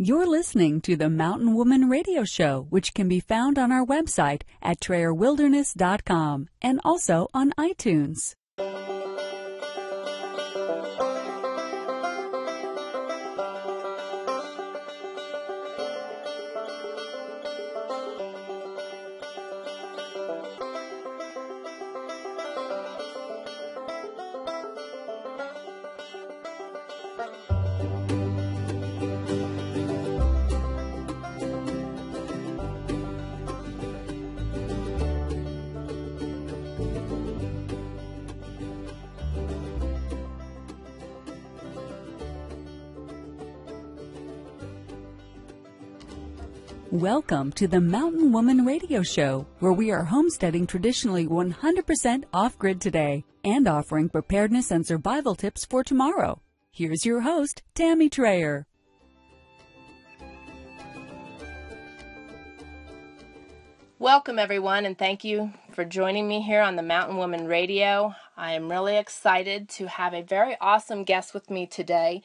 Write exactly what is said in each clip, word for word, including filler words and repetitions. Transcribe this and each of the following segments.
You're listening to the Mountain Woman Radio Show, which can be found on our website at Trayer Wilderness dot com and also on iTunes. Welcome to the Mountain Woman Radio Show, where we are homesteading traditionally one hundred percent off-grid today and offering preparedness and survival tips for tomorrow. Here's your host, Tammy Trayer. Welcome, everyone, and thank you for joining me here on the Mountain Woman Radio. I am really excited to have a very awesome guest with me today.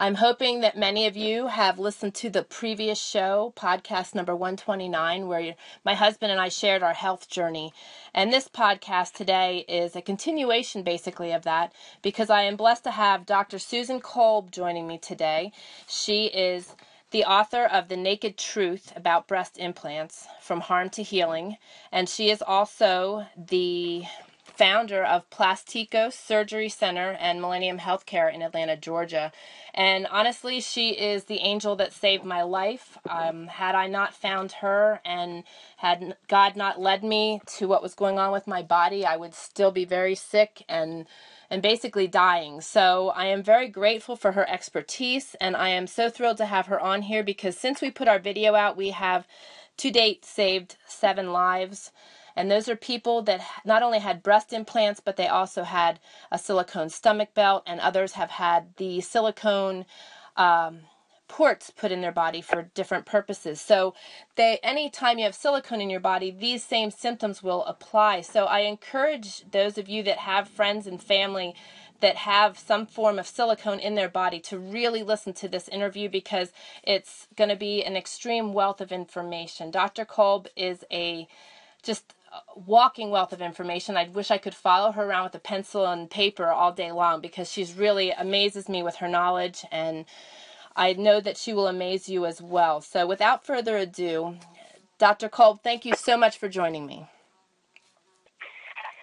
I'm hoping that many of you have listened to the previous show, podcast number one twenty-nine, where my husband and I shared our health journey. And this podcast today is a continuation, basically, of that, because I am blessed to have Doctor Susan Kolb joining me today. She is the author of The Naked Truth About Breast Implants From Harm to Healing, and she is also the founder of Plastikos Surgery Center and Millennium Healthcare in Atlanta, Georgia. And honestly, she is the angel that saved my life. Um, had I not found her and had God not led me to what was going on with my body, I would still be very sick and and basically dying. So I am very grateful for her expertise, and I am so thrilled to have her on here because since we put our video out, we have to date saved seven lives. And those are people that not only had breast implants, but they also had a silicone stomach belt, and others have had the silicone um, ports put in their body for different purposes. So they, anytime you have silicone in your body, these same symptoms will apply. So I encourage those of you that have friends and family that have some form of silicone in their body to really listen to this interview, because it's going to be an extreme wealth of information. Doctor Kolb is a just walking wealth of information. I wish I could follow her around with a pencil and paper all day long, because she's really amazes me with her knowledge, and I know that she will amaze you as well. So without further ado, Doctor Kolb, thank you so much for joining me.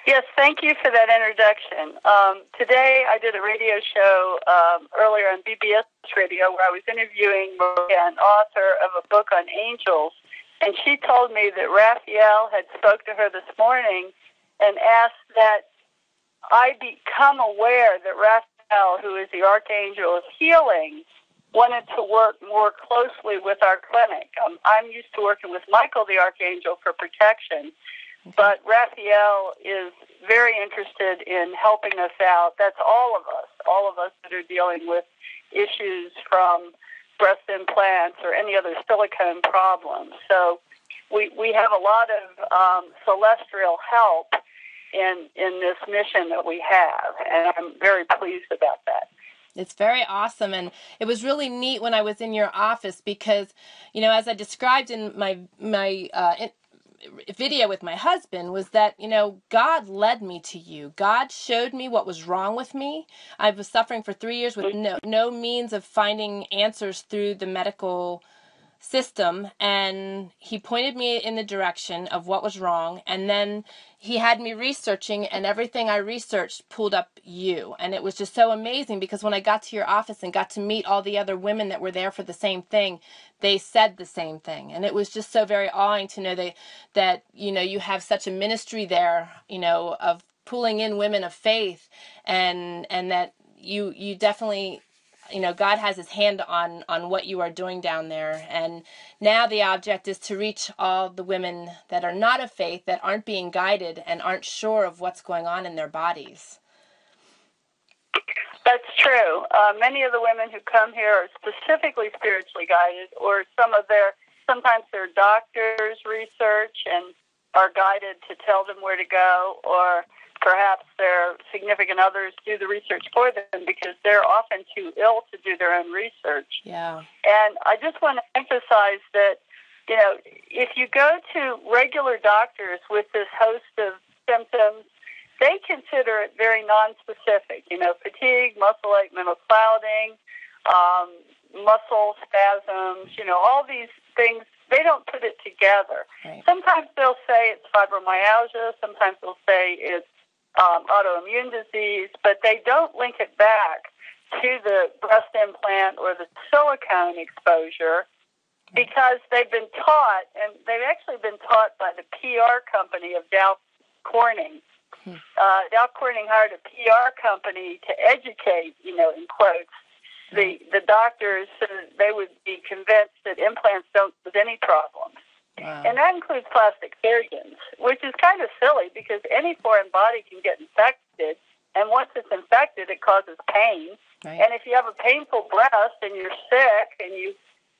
Yes, thank you for that introduction. Um, today I did a radio show um, earlier on B B S Radio where I was interviewing Maria, an author of a book on angels. And she told me that Raphael had spoke to her this morning and asked that I become aware that Raphael, who is the Archangel of Healing, wanted to work more closely with our clinic. Um, I'm used to working with Michael, the Archangel, for protection, but Raphael is very interested in helping us out. That's all of us, all of us that are dealing with issues from breast implants or any other silicone problems. So we we have a lot of um, celestial help in in this mission that we have, and I'm very pleased about that. It's very awesome, and it was really neat when I was in your office because, you know, as I described in my my uh, in video with my husband, was that, you know, God led me to you. God showed me what was wrong with me. I was suffering for three years with no, no means of finding answers through the medical system, and he pointed me in the direction of what was wrong, and then he had me researching, and everything I researched pulled up you. And it was just so amazing, because when I got to your office and got to meet all the other women that were there for the same thing, they said the same thing. And it was just so very awing to know that, that you know, you have such a ministry there, you know, of pulling in women of faith, and and that you you definitely, you know, God has his hand on, on what you are doing down there. And now the object is to reach all the women that are not of faith, that aren't being guided and aren't sure of what's going on in their bodies. That's true. Uh, many of the women who come here are specifically spiritually guided, or some of their, sometimes their doctors research and are guided to tell them where to go, or perhaps their significant others do the research for them because they're often too ill to do their own research. Yeah. And I just want to emphasize that, you know, if you go to regular doctors with this host of symptoms, they consider it very nonspecific, you know, fatigue, muscle ligamental clouding, um, muscle spasms, you know, all these things. They don't put it together. Right. Sometimes they'll say it's fibromyalgia. Sometimes they'll say it's um, autoimmune disease, but they don't link it back to the breast implant or the silicone exposure because they've been taught, and they've actually been taught by the P R company of Dow Corning. Hmm. Uh, Dow Corning hired a P R company to educate, you know, in quotes, the the doctors so that they would be convinced that implants don't cause any problems. Wow. And that includes plastic surgeons, which is kind of silly because any foreign body can get infected, and once it's infected, it causes pain. Right. And if you have a painful breast and you're sick and you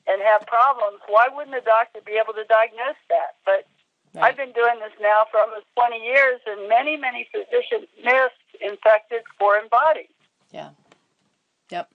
and have problems, why wouldn't a doctor be able to diagnose that? But right. I've been doing this now for almost twenty years, and many, many physicians miss infected foreign bodies. Yeah. Yep.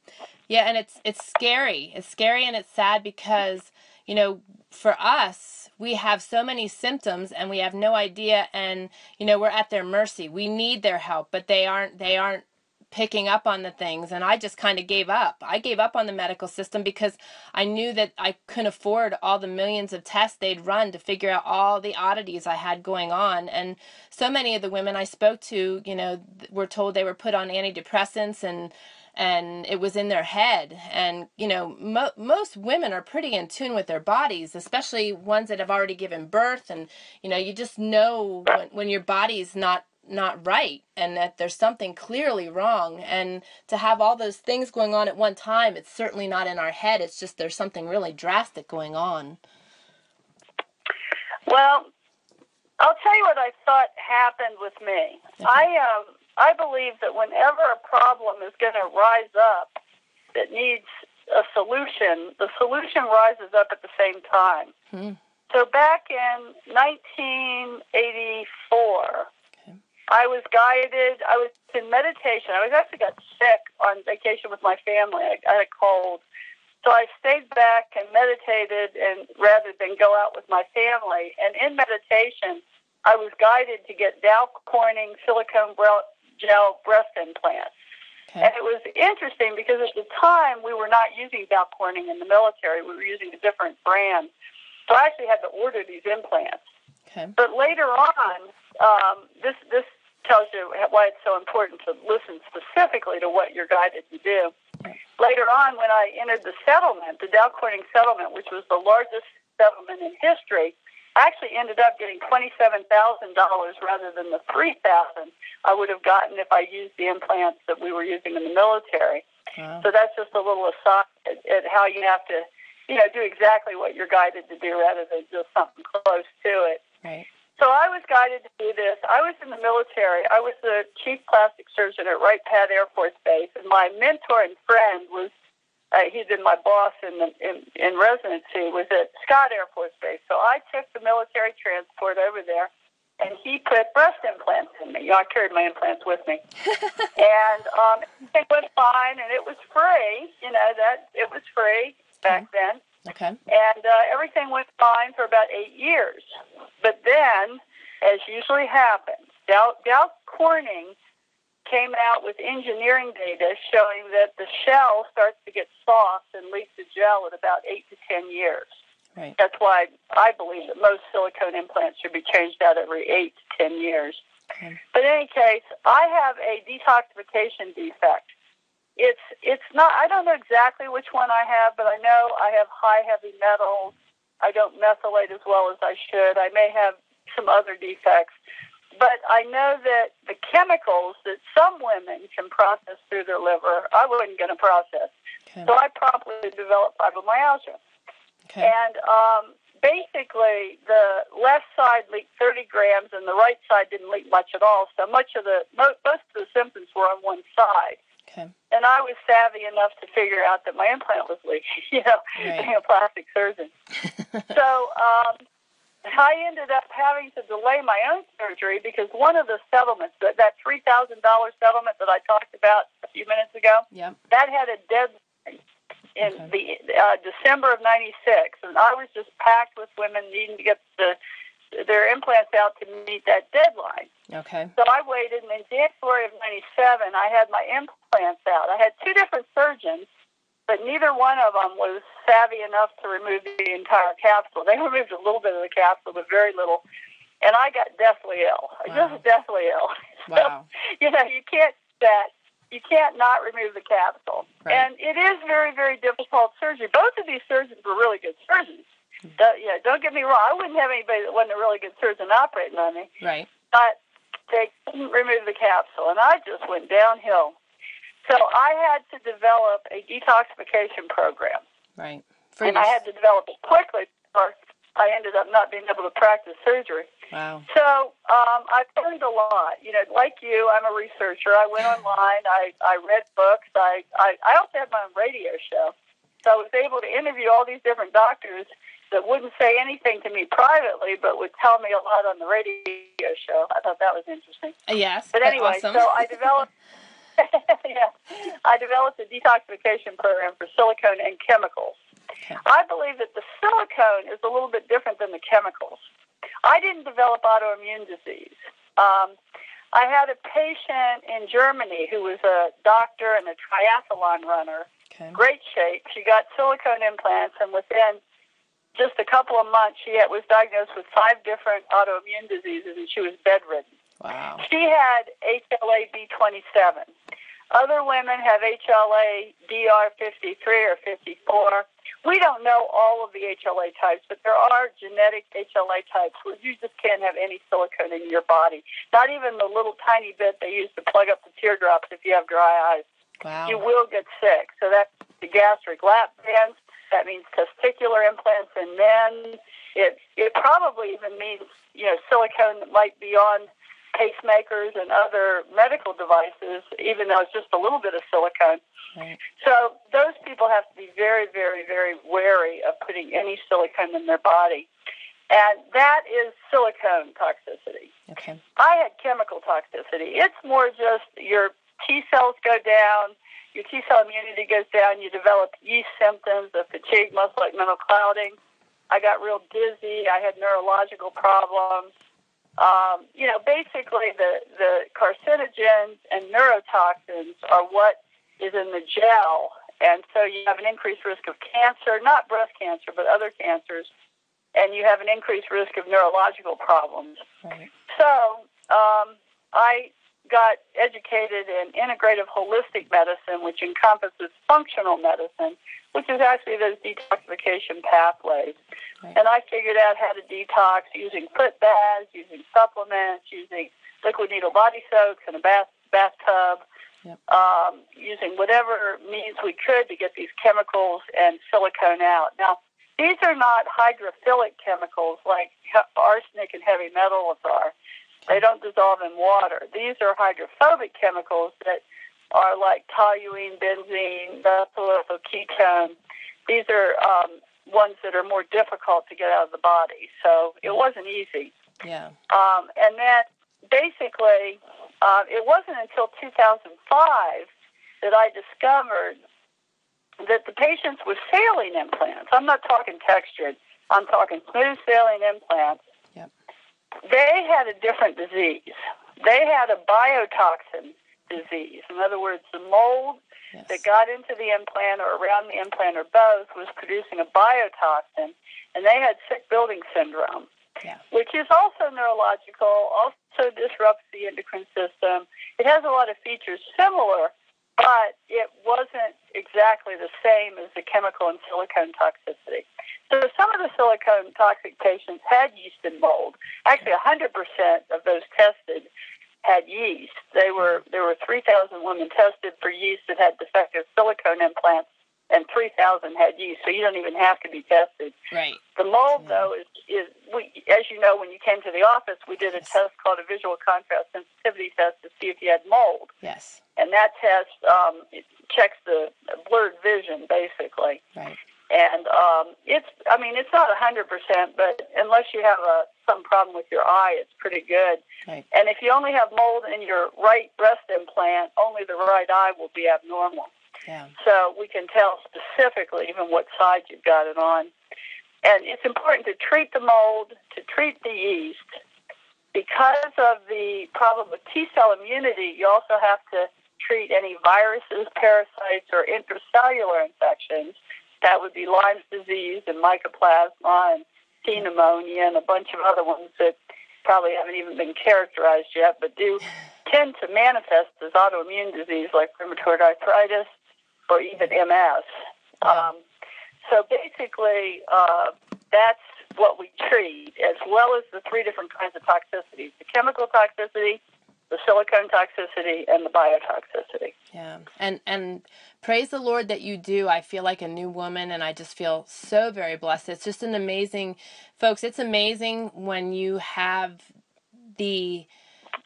Yeah, and it's it's scary. It's scary and it's sad because, you know, for us, we have so many symptoms and we have no idea, and, you know, we're at their mercy. We need their help, but they aren't they aren't picking up on the things, and I just kind of gave up. I gave up on the medical system because I knew that I couldn't afford all the millions of tests they'd run to figure out all the oddities I had going on. And so many of the women I spoke to, you know, were told they were put on antidepressants and and it was in their head. And, you know, mo most women are pretty in tune with their bodies, especially ones that have already given birth. And, you know, you just know when, when your body's not, not right and that there's something clearly wrong. And to have all those things going on at one time, it's certainly not in our head. It's just there's something really drastic going on. Well, I'll tell you what I thought happened with me. Okay. I, um, I believe that whenever a problem is going to rise up that needs a solution, the solution rises up at the same time. Hmm. So back in nineteen eighty-four, okay, I was guided. I was in meditation. I was actually got sick on vacation with my family. I, I had a cold. So I stayed back and meditated, and rather than go out with my family. And in meditation, I was guided to get Dow Corning silicone breast gel breast implants. Okay. And it was interesting because at the time we were not using Dow Corning in the military. We were using a different brand. So I actually had to order these implants. Okay. But later on, um, this, this tells you why it's so important to listen specifically to what you're guided to do. Okay. Later on, when I entered the settlement, the Dow Corning settlement, which was the largest settlement in history, I actually ended up getting twenty-seven thousand dollars rather than the three thousand dollars I would have gotten if I used the implants that we were using in the military. Wow. So that's just a little aside at, at how you have to, you know, do exactly what you're guided to do rather than just something close to it. Right. So I was guided to do this. I was in the military. I was the chief plastic surgeon at Wright-Patt Air Force Base, and my mentor and friend was Uh, he'd been my boss in, the, in in residency, was at Scott Air Force Base. So I took the military transport over there, and he put breast implants in me. You know, I carried my implants with me. And um, it went fine, and it was free. You know, that it was free back then. Okay. And uh, everything went fine for about eight years. But then, as usually happens, Dow, Dow Corning came out with engineering data showing that the shell starts to get soft and leaks to gel at about eight to ten years. Right. That's why I believe that most silicone implants should be changed out every eight to ten years. Okay. But in any case, I have a detoxification defect. It's it's not, I don't know exactly which one I have, but I know I have high heavy metals. I don't methylate as well as I should. I may have some other defects. But I know that the chemicals that some women can process through their liver, I wasn't going to process. Okay. So I promptly developed fibromyalgia. Okay. And um, basically, the left side leaked thirty grams, and the right side didn't leak much at all. So much of the most of the symptoms were on one side. Okay. And I was savvy enough to figure out that my implant was leaking. You know, right. Being a plastic surgeon. So. Um, I ended up having to delay my own surgery because one of the settlements, that, that three thousand dollars settlement that I talked about a few minutes ago, yep. that had a deadline in okay. the uh, December of ninety-six, and I was just packed with women needing to get the their implants out to meet that deadline. Okay. So I waited, and in January of ninety-seven, I had my implants out. I had two different surgeons, but neither one of them was savvy enough to remove the entire capsule. They removed a little bit of the capsule, but very little. And I got deathly ill, wow. just deathly ill. Wow. So, you know, you can't that. You can't not remove the capsule. Right. And it is very, very difficult surgery. Both of these surgeons were really good surgeons. Don't, you know, don't get me wrong. I wouldn't have anybody that wasn't a really good surgeon operating on me. Right. But they couldn't remove the capsule, and I just went downhill. So I had to develop a detoxification program. Right. For and you. I had to develop it quickly, or I ended up not being able to practice surgery. Wow. So um, I've learned a lot. You know, like you, I'm a researcher. I went online. I, I read books. I, I, I also had my own radio show. So I was able to interview all these different doctors that wouldn't say anything to me privately but would tell me a lot on the radio show. I thought that was interesting. Yes. But anyway, awesome. so I developed yeah, I developed a detoxification program for silicone and chemicals. Okay. I believe that the silicone is a little bit different than the chemicals. I didn't develop autoimmune disease. Um, I had a patient in Germany who was a doctor and a triathlon runner, okay. great shape. She got silicone implants, and within just a couple of months, she had, was diagnosed with five different autoimmune diseases, and she was bedridden. Wow. She had H L A B twenty-seven. Other women have H L A D R fifty-three or fifty-four. We don't know all of the H L A types, but there are genetic H L A types where you just can't have any silicone in your body, not even the little tiny bit they use to plug up the teardrops if you have dry eyes. Wow. You will get sick. So that's the gastric lap bands. That means testicular implants in men. It, it probably even means, you know, silicone that might be on pacemakers and other medical devices, even though it's just a little bit of silicone. Right. So those people have to be very, very, very wary of putting any silicone in their body. And that is silicone toxicity. Okay. I had chemical toxicity. It's more just your T cells go down, your T cell immunity goes down, you develop yeast symptoms of fatigue, muscle-like mental clouding. I got real dizzy. I had neurological problems. Um, you know, basically the, the carcinogens and neurotoxins are what is in the gel, and so you have an increased risk of cancer, not breast cancer, but other cancers, and you have an increased risk of neurological problems. Right. So um, I got educated in integrative holistic medicine, which encompasses functional medicine, which is actually those detoxification pathways. Right. And I figured out how to detox using foot baths, using supplements, using liquid needle body soaks in a bath bathtub, yep. um, using whatever means we could to get these chemicals and silicone out. Now, these are not hydrophilic chemicals like arsenic and heavy metals are. They don't dissolve in water. These are hydrophobic chemicals that are like toluene, benzene, methyl ketone. These are um, ones that are more difficult to get out of the body. So it wasn't easy. Yeah. Um, and that basically, uh, it wasn't until two thousand five that I discovered that the patients with saline implants, I'm not talking textured, I'm talking smooth saline implants, yep. they had a different disease. They had a biotoxin disease. In other words, the mold yes. that got into the implant or around the implant or both was producing a biotoxin, and they had sick building syndrome, yeah. which is also neurological, also disrupts the endocrine system. It has a lot of features similar, but it wasn't exactly the same as the chemical and silicone toxicity. So some of the silicone toxic patients had yeast and mold. Actually, one hundred percent of those tested had yeast. They were there were three thousand women tested for yeast that had defective silicone implants, and three thousand had yeast. So you don't even have to be tested. Right. The mold, yeah. though, is is we, as you know, when you came to the office, we did a yes. test called a visual contrast sensitivity test to see if you had mold. Yes. And that test um, it checks the blurred vision, basically. Right. And um, it's, I mean, it's not one hundred percent, but unless you have a, some problem with your eye, it's pretty good. Right. And if you only have mold in your right breast implant, only the right eye will be abnormal. Yeah. So we can tell specifically even what side you've got it on. And it's important to treat the mold, to treat the yeast. Because of the problem with T-cell immunity, you also have to treat any viruses, parasites, or intracellular infections. That would be Lyme's disease and mycoplasma and C pneumonia and a bunch of other ones that probably haven't even been characterized yet, but do tend to manifest as autoimmune disease like rheumatoid arthritis or even M S. Um, so basically, uh, that's what we treat, as well as the three different kinds of toxicities: the chemical toxicity, the silicone toxicity, and the biotoxicity. Yeah, and and praise the Lord that you do. I feel like a new woman, and I just feel so very blessed. It's just an amazing, folks, it's amazing when you have the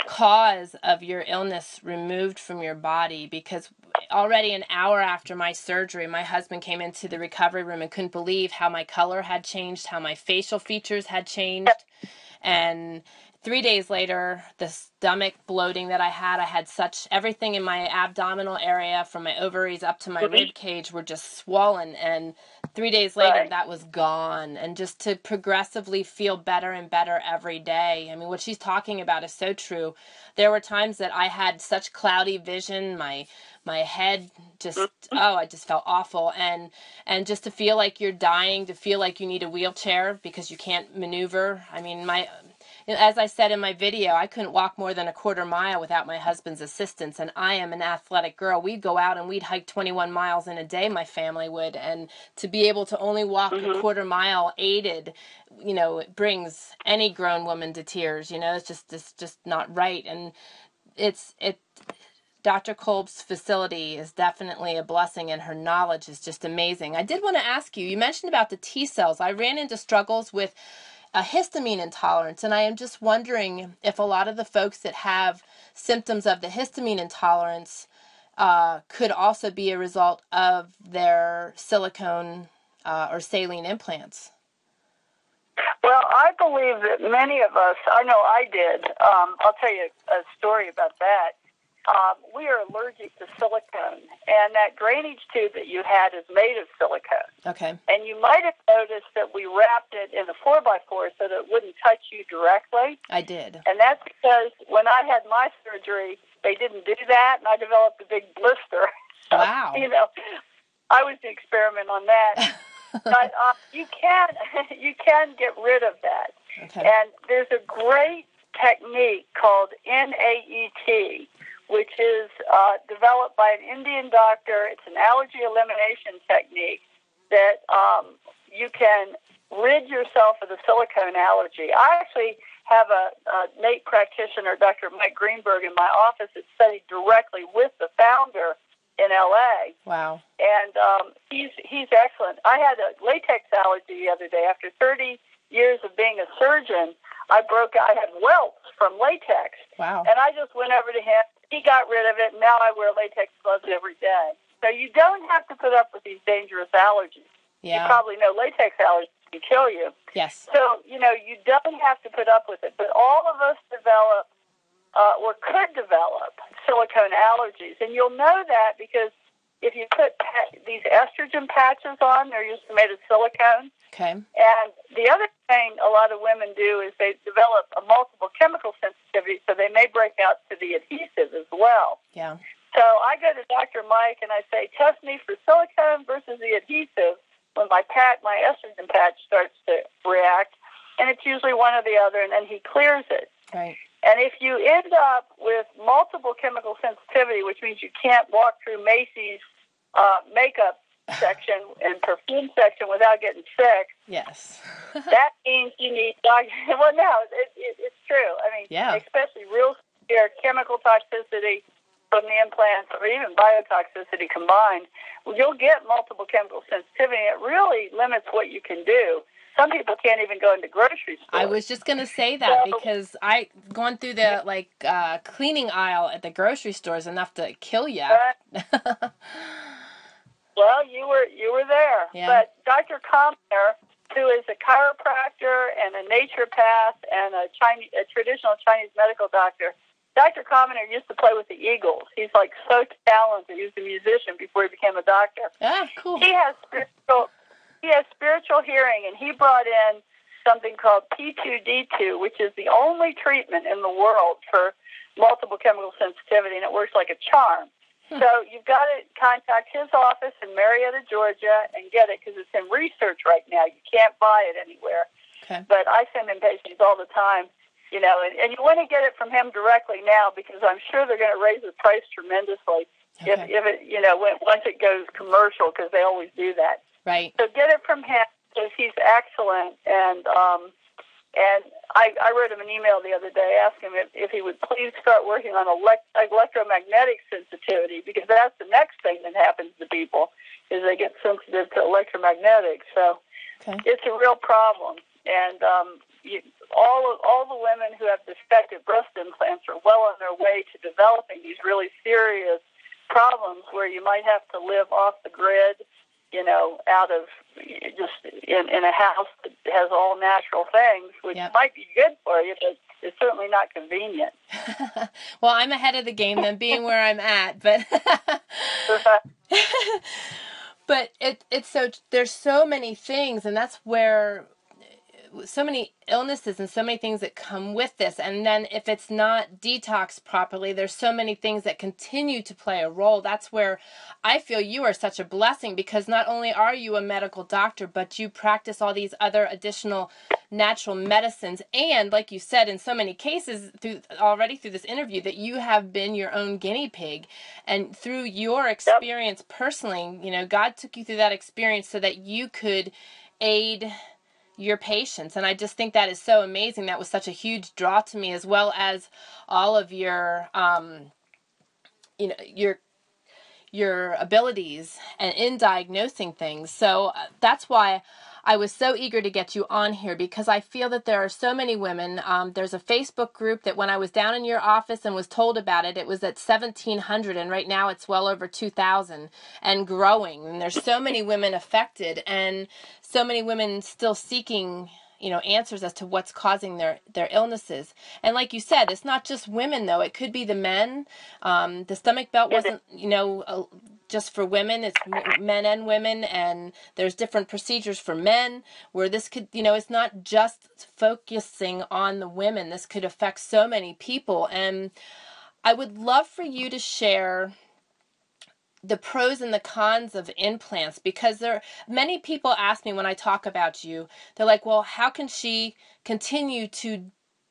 cause of your illness removed from your body, because already an hour after my surgery, my husband came into the recovery room and couldn't believe how my color had changed, how my facial features had changed, and three days later, the stomach bloating that I had, I had such, everything in my abdominal area from my ovaries up to my mm-hmm. rib cage were just swollen. And three days later, right. that was gone. And just to progressively feel better and better every day. I mean, what she's talking about is so true. There were times that I had such cloudy vision. My my head just, mm-hmm. oh, I just felt awful. And, and just to feel like you're dying, to feel like you need a wheelchair because you can't maneuver. I mean, my... As I said in my video, I couldn't walk more than a quarter mile without my husband's assistance, and I am an athletic girl. We'd go out and we'd hike twenty-one miles in a day, my family would, and to be able to only walk mm-hmm. a quarter mile aided, you know, it brings any grown woman to tears, you know, it's just, it's just not right. And it's, it, Doctor Kolb's facility is definitely a blessing, and her knowledge is just amazing. I did want to ask you, you mentioned about the T cells. I ran into struggles with a histamine intolerance, and I am just wondering if a lot of the folks that have symptoms of the histamine intolerance uh, could also be a result of their silicone uh, or saline implants. Well, I believe that many of us, I know I did, um, I'll tell you a story about that. Um, we are allergic to silicone, and that drainage tube that you had is made of silicone. Okay. And you might have noticed that we wrapped it in a four by four so that it wouldn't touch you directly. I did. And that's because when I had my surgery, they didn't do that, and I developed a big blister. So, wow. You know, I was the experiment on that. But uh, you can, you can get rid of that. Okay. And there's a great technique called N A E T, which is uh, developed by an Indian doctor. It's an allergy elimination technique that um, you can rid yourself of the silicone allergy. I actually have a, a N A E T practitioner, Doctor Mike Greenberg, in my office that studied directly with the founder in L A Wow. And um, he's, he's excellent. I had a latex allergy the other day. After thirty years of being a surgeon, I broke, I had welts from latex. Wow. And I just went over to him. He got rid of it. And now I wear latex gloves every day. So you don't have to put up with these dangerous allergies. Yeah. You probably know latex allergies can kill you. Yes. So, you know, you don't have to put up with it. But all of us develop uh, or could develop silicone allergies. And you'll know that because if you put pa- these estrogen patches on, they're usually made of silicone. Okay. And the other thing a lot of women do is they develop a multiple chemical sensitivity, so they may break out to the adhesive as well. Yeah. So I go to Doctor Mike and I say, test me for silicone versus the adhesive when my pat, my estrogen patch starts to react, and it's usually one or the other, and then he clears it. Right. And if you end up with multiple chemical sensitivity, which means you can't walk through Macy's uh, makeup section and perfume section without getting sick. Yes. That means you need, well, no, it, it, it's true. I mean, yeah. Especially real severe chemical toxicity from the implants or even biotoxicity combined, you'll get multiple chemical sensitivity. It really limits what you can do. Some people can't even go into grocery stores. I was just going to say that so, because I gone through the like uh, cleaning aisle at the grocery store is enough to kill you. Right. Well, you were you were there. Yeah. But Doctor Commoner, who is a chiropractor and a naturopath and a Chinese, a traditional Chinese medical doctor, Doctor Commoner used to play with the Eagles. He's like so talented. He was a musician before he became a doctor. Ah, cool. He has spiritual, he has spiritual hearing, and he brought in something called P two D two, which is the only treatment in the world for multiple chemical sensitivity, and it works like a charm. Hmm. So you've got to contact his office in Marietta, Georgia, and get it because it's in research right now. You can't buy it anywhere. Okay. But I send in patients all the time. You know, and, and you want to get it from him directly now because I'm sure they're going to raise the price tremendously okay. if, if it, you know, when, once it goes commercial because they always do that. Right. So get it from him because he's excellent. And um, and I, I wrote him an email the other day asking him if, if he would please start working on elect, electromagnetic sensitivity because that's the next thing that happens to people is they get sensitive to electromagnetics. So okay. it's a real problem. And um, you, all of, all the women who have defective breast implants are well on their way to developing these really serious problems where you might have to live off the grid, you know, out of just in, in a house that has all natural things, which yep. might be good for you, but it's certainly not convenient. Well, I'm ahead of the game then, being where I'm at, but. But it it's so there's so many things, and that's where. So many illnesses and so many things that come with this. And then if it's not detoxed properly, there's so many things that continue to play a role. That's where I feel you are such a blessing because not only are you a medical doctor, but you practice all these other additional natural medicines. And like you said, in so many cases through already through this interview that you have been your own guinea pig. And through your experience yep. personally, you know, God took you through that experience so that you could aid your patients. And I just think that is so amazing. That was such a huge draw to me, as well as all of your, um, you know, your, your abilities and in diagnosing things. So that's why I was so eager to get you on here, because I feel that there are so many women. Um, there's a Facebook group that when I was down in your office and was told about it, it was at seventeen hundred, and right now it's well over two thousand and growing. And there's so many women affected and so many women still seeking, you know, answers as to what's causing their, their illnesses. And like you said, it's not just women, though. It could be the men. Um, the stomach belt wasn't, you know, a, just for women, it's men and women, and there's different procedures for men where this could, you know, it's not just focusing on the women. This could affect so many people. And I would love for you to share the pros and the cons of implants, because there many people ask me when I talk about you, they're like, well, how can she continue to,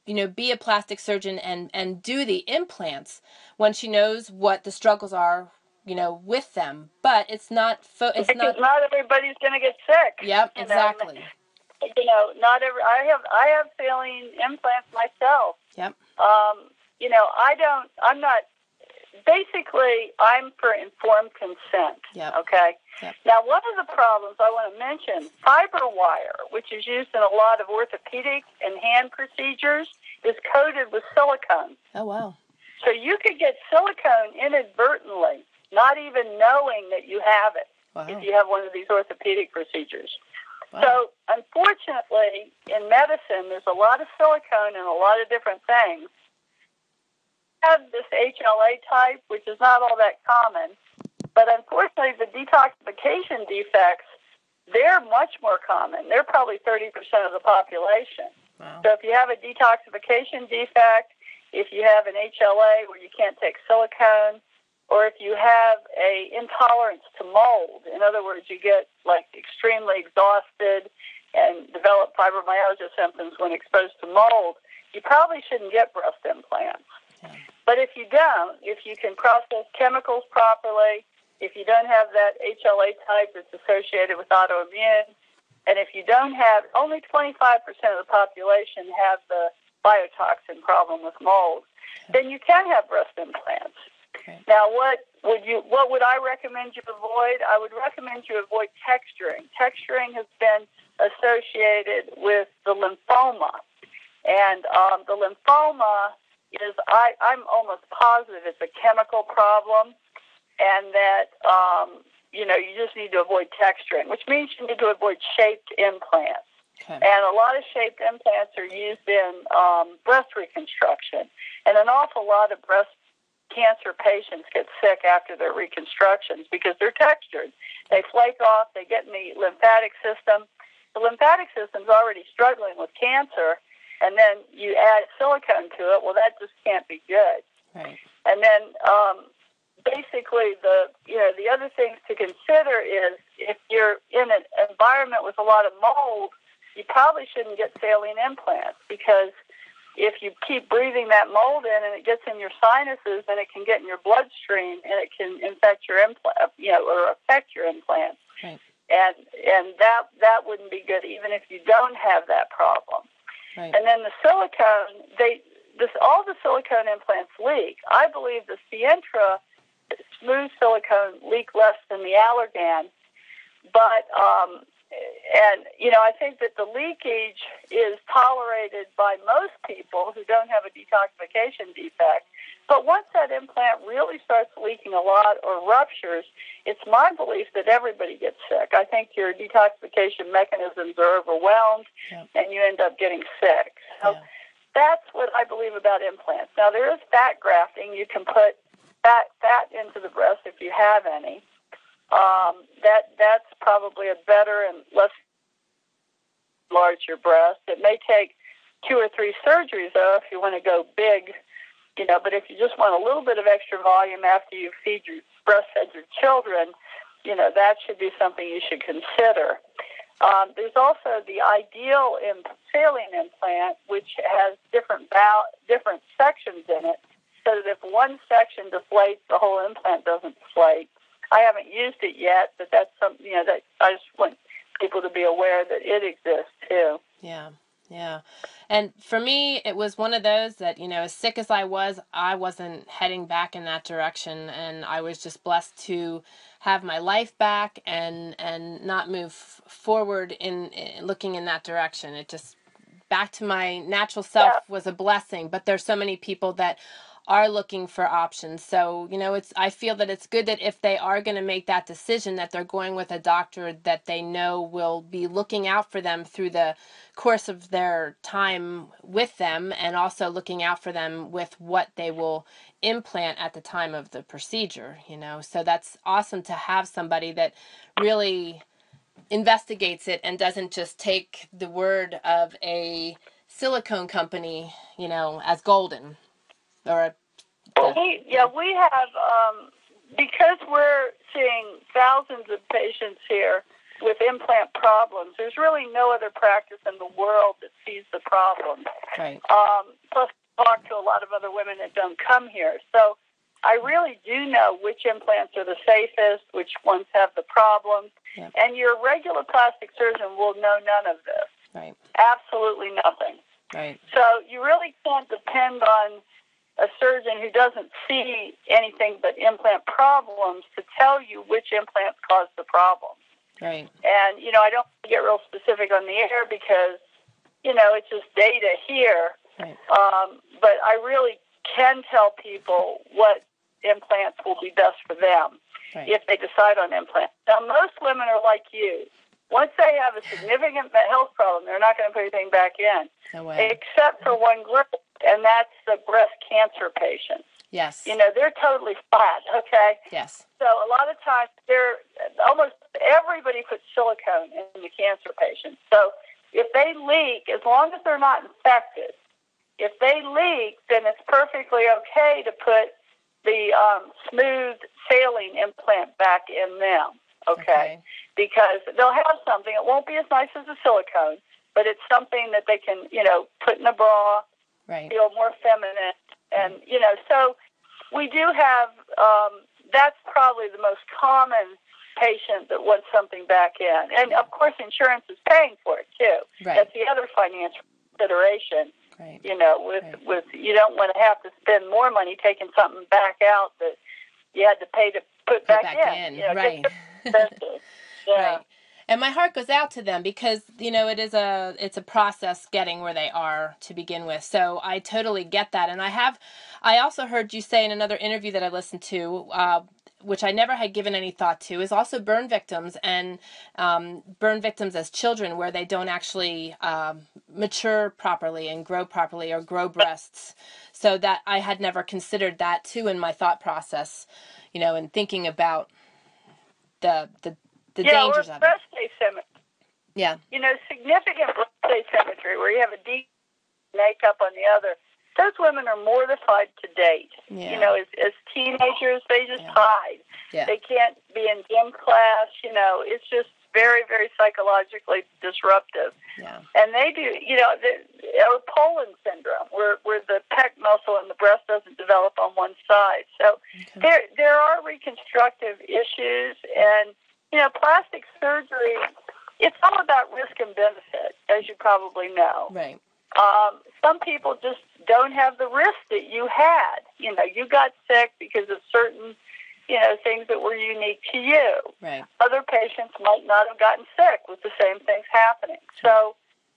you know, be a plastic surgeon and, and do the implants when she knows what the struggles are, you know, with them? But it's not, fo- it's because not, not everybody's going to get sick. Yep, you exactly. Know? You know, not every, I have, I have saline implants myself. Yep. Um, you know, I don't, I'm not, basically I'm for informed consent. Yep. Okay. Yep. Now, one of the problems I want to mention, fiber wire, which is used in a lot of orthopedic and hand procedures, is coated with silicone. Oh, wow. So you could get silicone inadvertently, not even knowing that you have it, wow. if you have one of these orthopedic procedures. Wow. So, unfortunately, in medicine, there's a lot of silicone and a lot of different things. We have this H L A type, which is not all that common, but unfortunately, the detoxification defects, they're much more common. They're probably thirty percent of the population. Wow. So if you have a detoxification defect, if you have an H L A where you can't take silicone, or if you have a intolerance to mold, in other words, you get like extremely exhausted and develop fibromyalgia symptoms when exposed to mold, you probably shouldn't get breast implants. Okay. But if you don't, if you can process chemicals properly, if you don't have that H L A type that's associated with autoimmune, and if you don't have, only twenty-five percent of the population have the biotoxin problem with mold, okay. then you can have breast implants. Okay. Now, what would you? What would I recommend you avoid? I would recommend you avoid texturing. Texturing has been associated with the lymphoma, and um, the lymphoma is I, I'm almost positive it's a chemical problem, and that um, you know know, you just need to avoid texturing, which means you need to avoid shaped implants. Okay. And a lot of shaped implants are used in um, breast reconstruction. And an awful lot of breast cancer patients get sick after their reconstructions because they're textured. They flake off, they get in the lymphatic system. The lymphatic system's already struggling with cancer, and then you add silicone to it. Well, that just can't be good. Right. And then um, basically, the you know the other things to consider is if you're in an environment with a lot of mold, you probably shouldn't get saline implants, because if you keep breathing that mold in and it gets in your sinuses, then it can get in your bloodstream and it can infect your implant, you know, or affect your implants. Right. And and that that wouldn't be good, even if you don't have that problem. Right. And then the silicone, they this all the silicone implants leak. I believe the Sientra smooth silicone leak less than the Allergan, but um, and, you know, I think that the leakage is tolerated by most people who don't have a detoxification defect. But once that implant really starts leaking a lot or ruptures, it's my belief that everybody gets sick. I think your detoxification mechanisms are overwhelmed, yeah. and you end up getting sick. So yeah. that's what I believe about implants. Now, there is fat grafting. You can put fat, fat into the breast if you have any. Um, that that's probably a better and less larger breast. It may take two or three surgeries, though, if you want to go big, you know. But if you just want a little bit of extra volume after you feed your breastfed your children, you know, that should be something you should consider. Um, there's also the ideal saline implant, which has different val- different sections in it, so that if one section deflates, the whole implant doesn't deflate. I haven't used it yet, but that's something, you know, that I just want people to be aware that it exists too. Yeah, yeah. And for me, it was one of those that, you know, as sick as I was, I wasn't heading back in that direction. And I was just blessed to have my life back and, and not move forward in, in looking in that direction. It just, back to my natural self yeah. was a blessing. But there's so many people that are looking for options. So, you know, it's, I feel that it's good that if they are going to make that decision, that they're going with a doctor that they know will be looking out for them through the course of their time with them, and also looking out for them with what they will implant at the time of the procedure, you know. So that's awesome to have somebody that really investigates it and doesn't just take the word of a silicone company, you know, as golden. Or well, we, yeah, we have, um, because we're seeing thousands of patients here with implant problems, there's really no other practice in the world that sees the problem. Right. Um, plus, I talk to a lot of other women that don't come here. So I really do know which implants are the safest, which ones have the problems. Yeah. And your regular plastic surgeon will know none of this. Right. Absolutely nothing. Right. So you really can't depend on a surgeon who doesn't see anything but implant problems to tell you which implants cause the problem. Right. And, you know, I don't get real specific on the air because, you know, it's just data here. Right. Um, but I really can tell people what implants will be best for them right. if they decide on implants. Now, most women are like you. Once they have a significant health problem, they're not going to put anything back in. No way. Except for one group. And that's the breast cancer patients. Yes. You know, they're totally flat, okay? Yes. So a lot of times, they're almost everybody puts silicone in the cancer patients. So if they leak, as long as they're not infected, if they leak, then it's perfectly okay to put the um, smooth saline implant back in them, okay? okay? Because they'll have something. It won't be as nice as the silicone, but it's something that they can, you know, put in a bra, right. feel more feminine, and, you know, so we do have, um, that's probably the most common patient that wants something back in. And, of course, insurance is paying for it, too. Right. That's the other financial consideration, right. you know, with, right. with you don't want to have to spend more money taking something back out that you had to pay to put, put back, back in. in. You know, right. yeah. Right. And my heart goes out to them because, you know, it is a it's a process getting where they are to begin with. So I totally get that. And I have I also heard you say in another interview that I listened to uh, which I never had given any thought to, is also burn victims, and um, burn victims as children where they don't actually um, mature properly and grow properly or grow breasts. So that I had never considered that too in my thought process, you know, in thinking about the the, the yeah, dangers of it. Breast asymmetry. Yeah. You know, significant breast asymmetry where you have a deep makeup on the other. Those women are mortified to date. Yeah. You know, as, as teenagers, they just yeah. hide. Yeah. They can't be in gym class. You know, it's just very, very psychologically disruptive. Yeah. And they do, you know, the, or Poland syndrome, where where the pec muscle and the breast doesn't develop on one side. So okay. there there are reconstructive issues, and you know, plastic surgery. It's all about risk and benefit, as you probably know. Right. Um, some people just don't have the risk that you had. You know, you got sick because of certain, you know, things that were unique to you. Right. Other patients might not have gotten sick with the same things happening. So,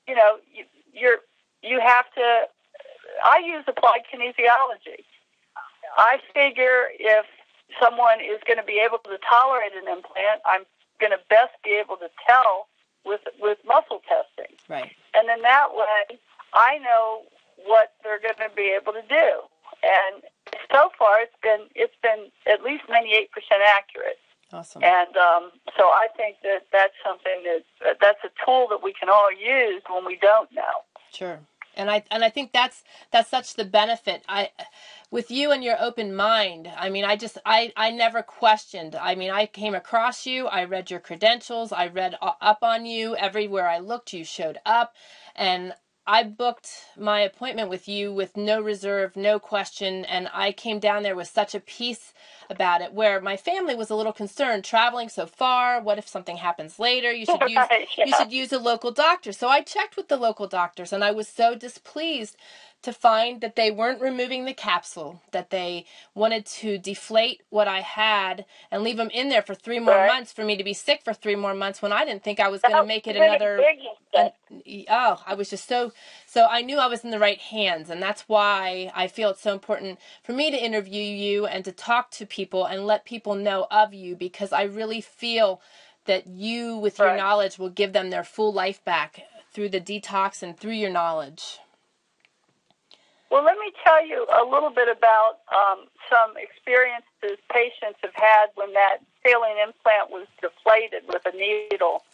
you know, you, you're, you have to, I use applied kinesiology. I figure if someone is going to be able to tolerate an implant, I'm going to best be able to tell with, with muscle testing. Right. And in that way, I know what they're going to be able to do, and so far it's been it's been at least ninety-eight percent accurate. Awesome. And um, so I think that that's something that uh, that's a tool that we can all use when we don't know. Sure. And I and I think that's that's such the benefit. I, with you and your open mind. I mean, I just I I never questioned. I mean, I came across you. I read your credentials. I read up on you everywhere I looked. You showed up, and I booked my appointment with you with no reserve, no question, and I came down there with such a peace about it where my family was a little concerned, traveling so far, what if something happens later? You should use yeah. you should use a local doctor. So I checked with the local doctors, and I was so displeased to find that they weren't removing the capsule, that they wanted to deflate what I had and leave them in there for three more right. months for me to be sick for three more months when I didn't think I was going to make it another. An, oh, I was just so, so I knew I was in the right hands, and that's why I feel it's so important for me to interview you and to talk to people and let people know of you, because I really feel that you, with right. your knowledge, will give them their full life back through the detox and through your knowledge. Well, let me tell you a little bit about um, some experiences patients have had when that saline implant was deflated with a needle.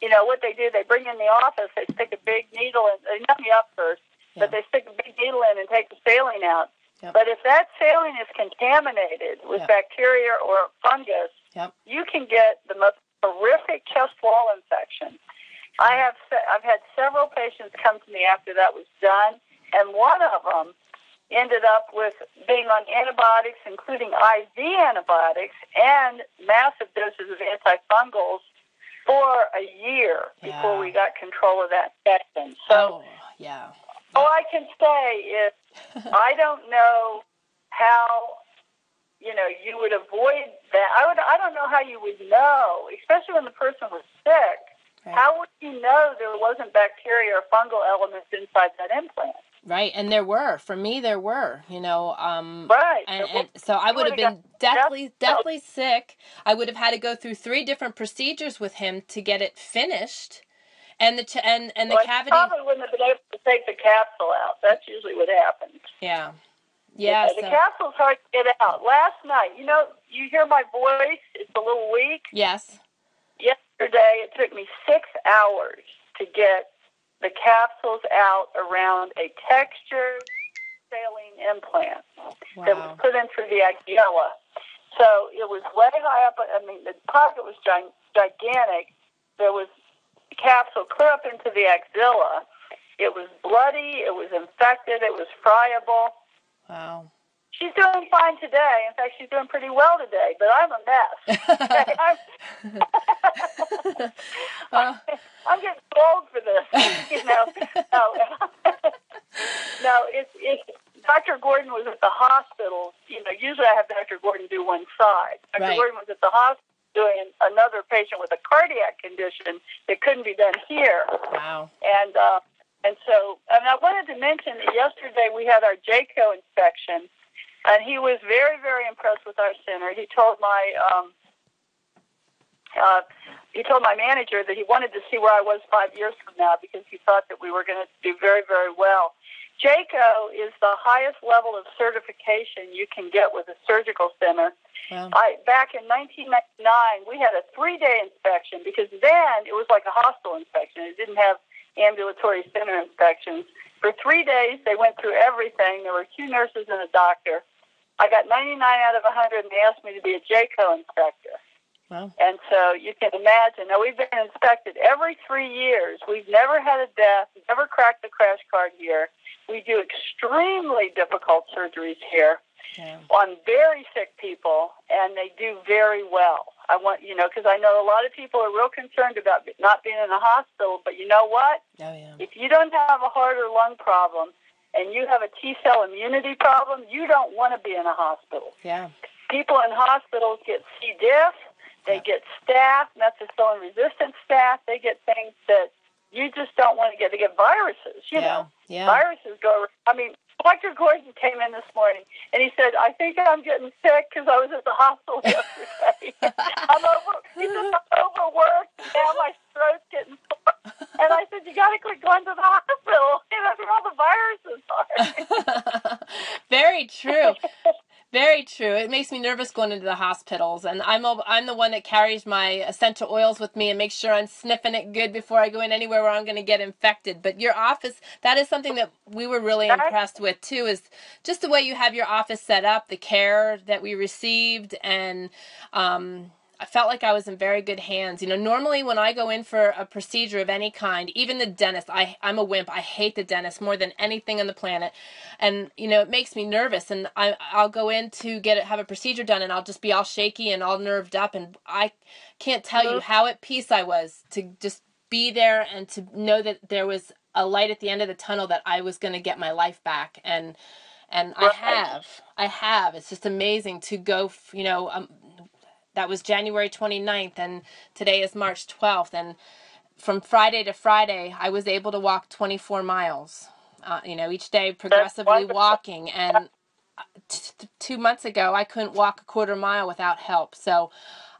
You know, what they do, they bring in the office, they stick a big needle in, they numb you up first, yeah. but they stick a big needle in and take the saline out. Yep. But if that saline is contaminated with yep. bacteria or fungus, yep. you can get the most horrific chest wall infection. I have, I've had several patients come to me after that was done, and one of them ended up with being on antibiotics, including I V antibiotics and massive doses of antifungals for a year yeah. before we got control of that infection. So, oh, yeah. yeah. all I can say is I don't know how, you know, you would avoid that. I would. I don't know how you would know, especially when the person was sick. Right. How would you know there wasn't bacteria or fungal elements inside that implant? Right, and there were. For me, there were, you know. Um, right. And, and so I would have been deathly, deathly sick. I would have had to go through three different procedures with him to get it finished. And the, ch and, and the well, cavity... probably wouldn't have been able to take the capsule out. That's usually what happens. Yeah. Yeah. Okay, so the capsule's hard to get out. Last night, you know, you hear my voice. It's a little weak. Yes. Yesterday, it took me six hours to get the capsules out around a textured saline implant wow. that was put in through the axilla. So it was way high up. I mean, the pocket was gigantic. There was a capsule clear up into the axilla. It was bloody. It was infected. It was friable. Wow. She's doing fine today. In fact, she's doing pretty well today, but I'm a mess. I'm, well, I'm getting old for this, you know. No, no it's, it's, Doctor Gordon was at the hospital. You know, usually I have Doctor Gordon do one side. Doctor Right. Gordon was at the hospital doing another patient with a cardiac condition that couldn't be done here. Wow. And, uh, and so and I wanted to mention that yesterday we had our J C A H O inspection. And he was very, very impressed with our center. He told my um, uh, he told my manager that he wanted to see where I was five years from now because he thought that we were going to do very, very well. JCAHO is the highest level of certification you can get with a surgical center. Wow. I, back in nineteen ninety-nine, we had a three-day inspection because then it was like a hospital inspection. It didn't have ambulatory center inspections. For three days, they went through everything. There were two nurses and a doctor. I got ninety-nine out of one hundred, and they asked me to be a JCAHO inspector. Wow. And so you can imagine. Now, we've been inspected every three years. We've never had a death, never cracked the crash card here. We do extremely difficult surgeries here yeah. on very sick people, and they do very well. I want, you know, because I know a lot of people are real concerned about not being in a hospital, but you know what? Oh, yeah. If you don't have a heart or lung problem and you have a T-cell immunity problem, you don't want to be in a hospital. Yeah. People in hospitals get C. diff, they yeah. get staph, methicillin-resistant staph, they get things that you just don't want to get. They get viruses, you yeah. know. Yeah. Viruses go, I mean, Doctor Gordon came in this morning, and he said, I think I'm getting sick because I was at the hospital yesterday. I'm over, he said, I'm overworked, and now my throat's getting sore. And I said, you got to quit going to the hospital. You know, that's where all the viruses are. Very true. Very true. It makes me nervous going into the hospitals, and I'm a, I'm the one that carries my essential oils with me and makes sure I'm sniffing it good before I go in anywhere where I'm going to get infected. But your office, that is something that we were really impressed with too, is just the way you have your office set up, the care that we received, and um, I felt like I was in very good hands. You know, normally when I go in for a procedure of any kind, even the dentist, I, I'm a wimp. I hate the dentist more than anything on the planet. And, you know, it makes me nervous. And I, I'll go in to get have a procedure done, and I'll just be all shaky and all nerved up. And I can't tell you how at peace I was to just be there and to know that there was a light at the end of the tunnel, that I was going to get my life back. And, and I have. I have. It's just amazing to go, you know, um, that was January twenty-ninth, and today is March twelfth. And from Friday to Friday, I was able to walk twenty-four miles, uh, you know, each day progressively walking. And t- t- two months ago, I couldn't walk a quarter mile without help. So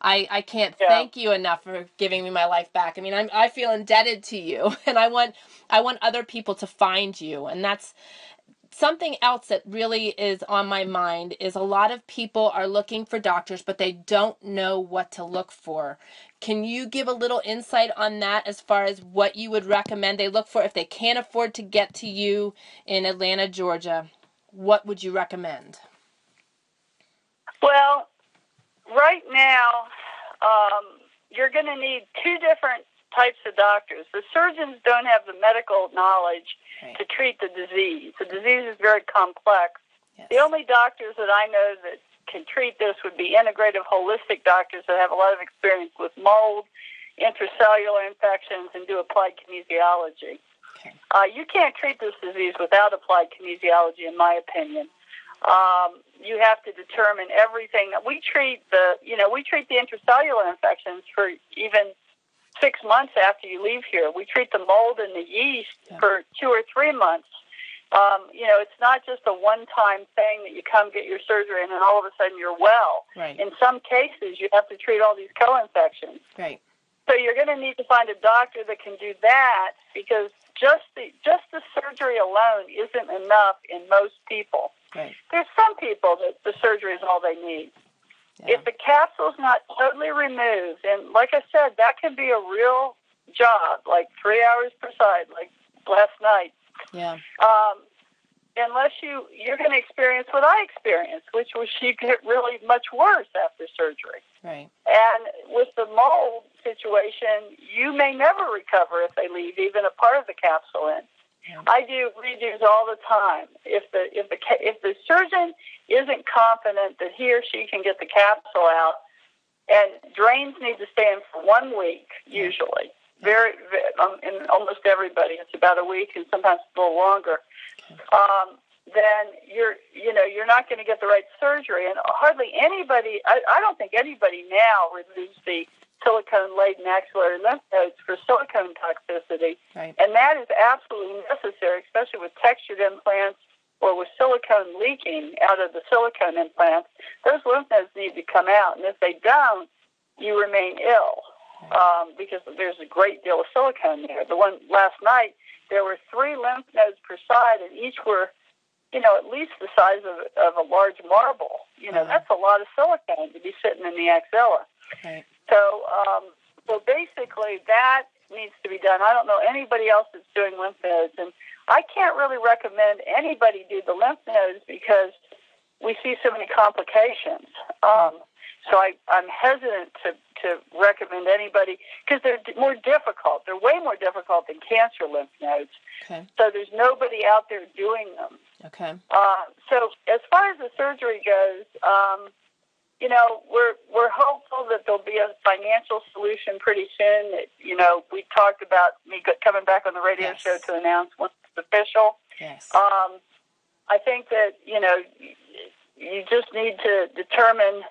I, I can't yeah. thank you enough for giving me my life back. I mean, I'm, I feel indebted to you, and I want I want other people to find you. And that's something else that really is on my mind, is a lot of people are looking for doctors, but they don't know what to look for. Can you give a little insight on that as far as what you would recommend they look for if they can't afford to get to you in Atlanta, Georgia? What would you recommend? Well, right now, um, you're going to need two different types of doctors. The surgeons don't have the medical knowledge right. to treat the disease. The disease is very complex. Yes. The only doctors that I know that can treat this would be integrative holistic doctors that have a lot of experience with mold, intracellular infections, and do applied kinesiology. Okay. Uh, you can't treat this disease without applied kinesiology, in my opinion. Um, you have to determine everything. We treat the, you know, we treat the intracellular infections for even six months after you leave here. We treat the mold and the yeast yeah. for two or three months. Um, you know, it's not just a one-time thing that you come get your surgery and then all of a sudden you're well. Right. In some cases, you have to treat all these co-infections. Right. So you're going to need to find a doctor that can do that, because just the just the surgery alone isn't enough in most people. Right. There's some people that the surgery is all they need. Yeah. If the capsule's not totally removed, and like I said, that can be a real job, like three hours per side, like last night. Yeah. Um, unless you, you're going to experience what I experienced, which was she get really much worse after surgery. Right. And with the mold situation, you may never recover if they leave even a part of the capsule in. Yeah. I do redos all the time. If the if the if the surgeon isn't confident that he or she can get the capsule out, and drains need to stay in for one week usually. Yeah. Very, very um, in almost everybody, it's about a week and sometimes a little longer. Okay. Um, then you're you know you're not going to get the right surgery, and hardly anybody. I, I don't think anybody now removes the silicone-laden axillary lymph nodes for silicone toxicity. Right. And that is absolutely necessary, especially with textured implants or with silicone leaking out of the silicone implants, those lymph nodes need to come out. And if they don't, you remain ill um, because there's a great deal of silicone there. The one last night, there were three lymph nodes per side, and each were, you know, at least the size of, of a large marble. You know, uh-huh. That's a lot of silicone to be sitting in the axilla. Right. So, um, so basically that needs to be done. I don't know anybody else that's doing lymph nodes, and I can't really recommend anybody do the lymph nodes because we see so many complications. Um, so I, I'm hesitant to, to recommend anybody because they're more difficult. They're way more difficult than cancer lymph nodes. Okay. So there's nobody out there doing them. Okay. Uh, so as far as the surgery goes, um, you know, we're we're hopeful that there'll be a financial solution pretty soon. It, you know, we talked about me coming back on the radio yes. show to announce once it's official. Yes. Um, I think that, you know, you just need to determine.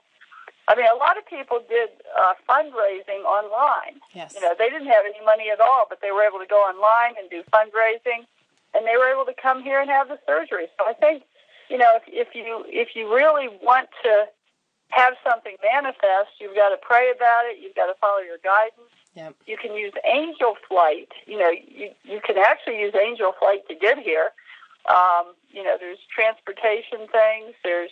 I mean, a lot of people did uh, fundraising online. Yes. You know, they didn't have any money at all, but they were able to go online and do fundraising, and they were able to come here and have the surgery. So I think, you know, if, if you if you really want to have something manifest, you've got to pray about it. You've got to follow your guidance. Yep. You can use angel flight. You know, you, you can actually use angel flight to get here. Um, you know, there's transportation things. There's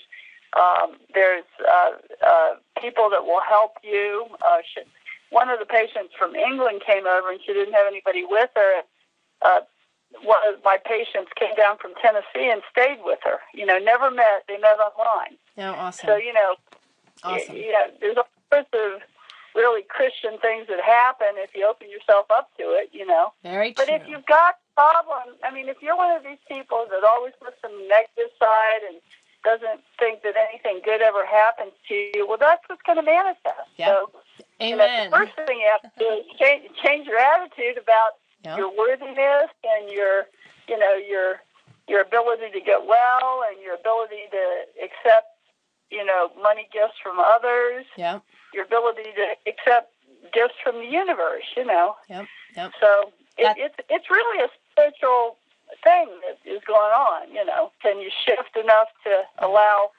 um, there's uh, uh, people that will help you. Uh, she, one of the patients from England came over, and she didn't have anybody with her. Uh, one of my patients came down from Tennessee and stayed with her. You know, never met. They met online. Oh, awesome. So, you know, awesome. You know, there's all sorts of really Christian things that happen if you open yourself up to it, you know. Very true. But if you've got problems, I mean, if you're one of these people that always looks on the negative side and doesn't think that anything good ever happens to you, well, that's what's going to manifest. Yeah. So, amen. You know, the first thing you have to do is change, change your attitude about yep. your worthiness and your, you know, your your ability to get well and your ability to accept, you know, money gifts from others, yep. your ability to accept gifts from the universe, you know. Yep, yep. So it, it's it's really a spiritual thing that is going on, you know. Can you shift enough to allow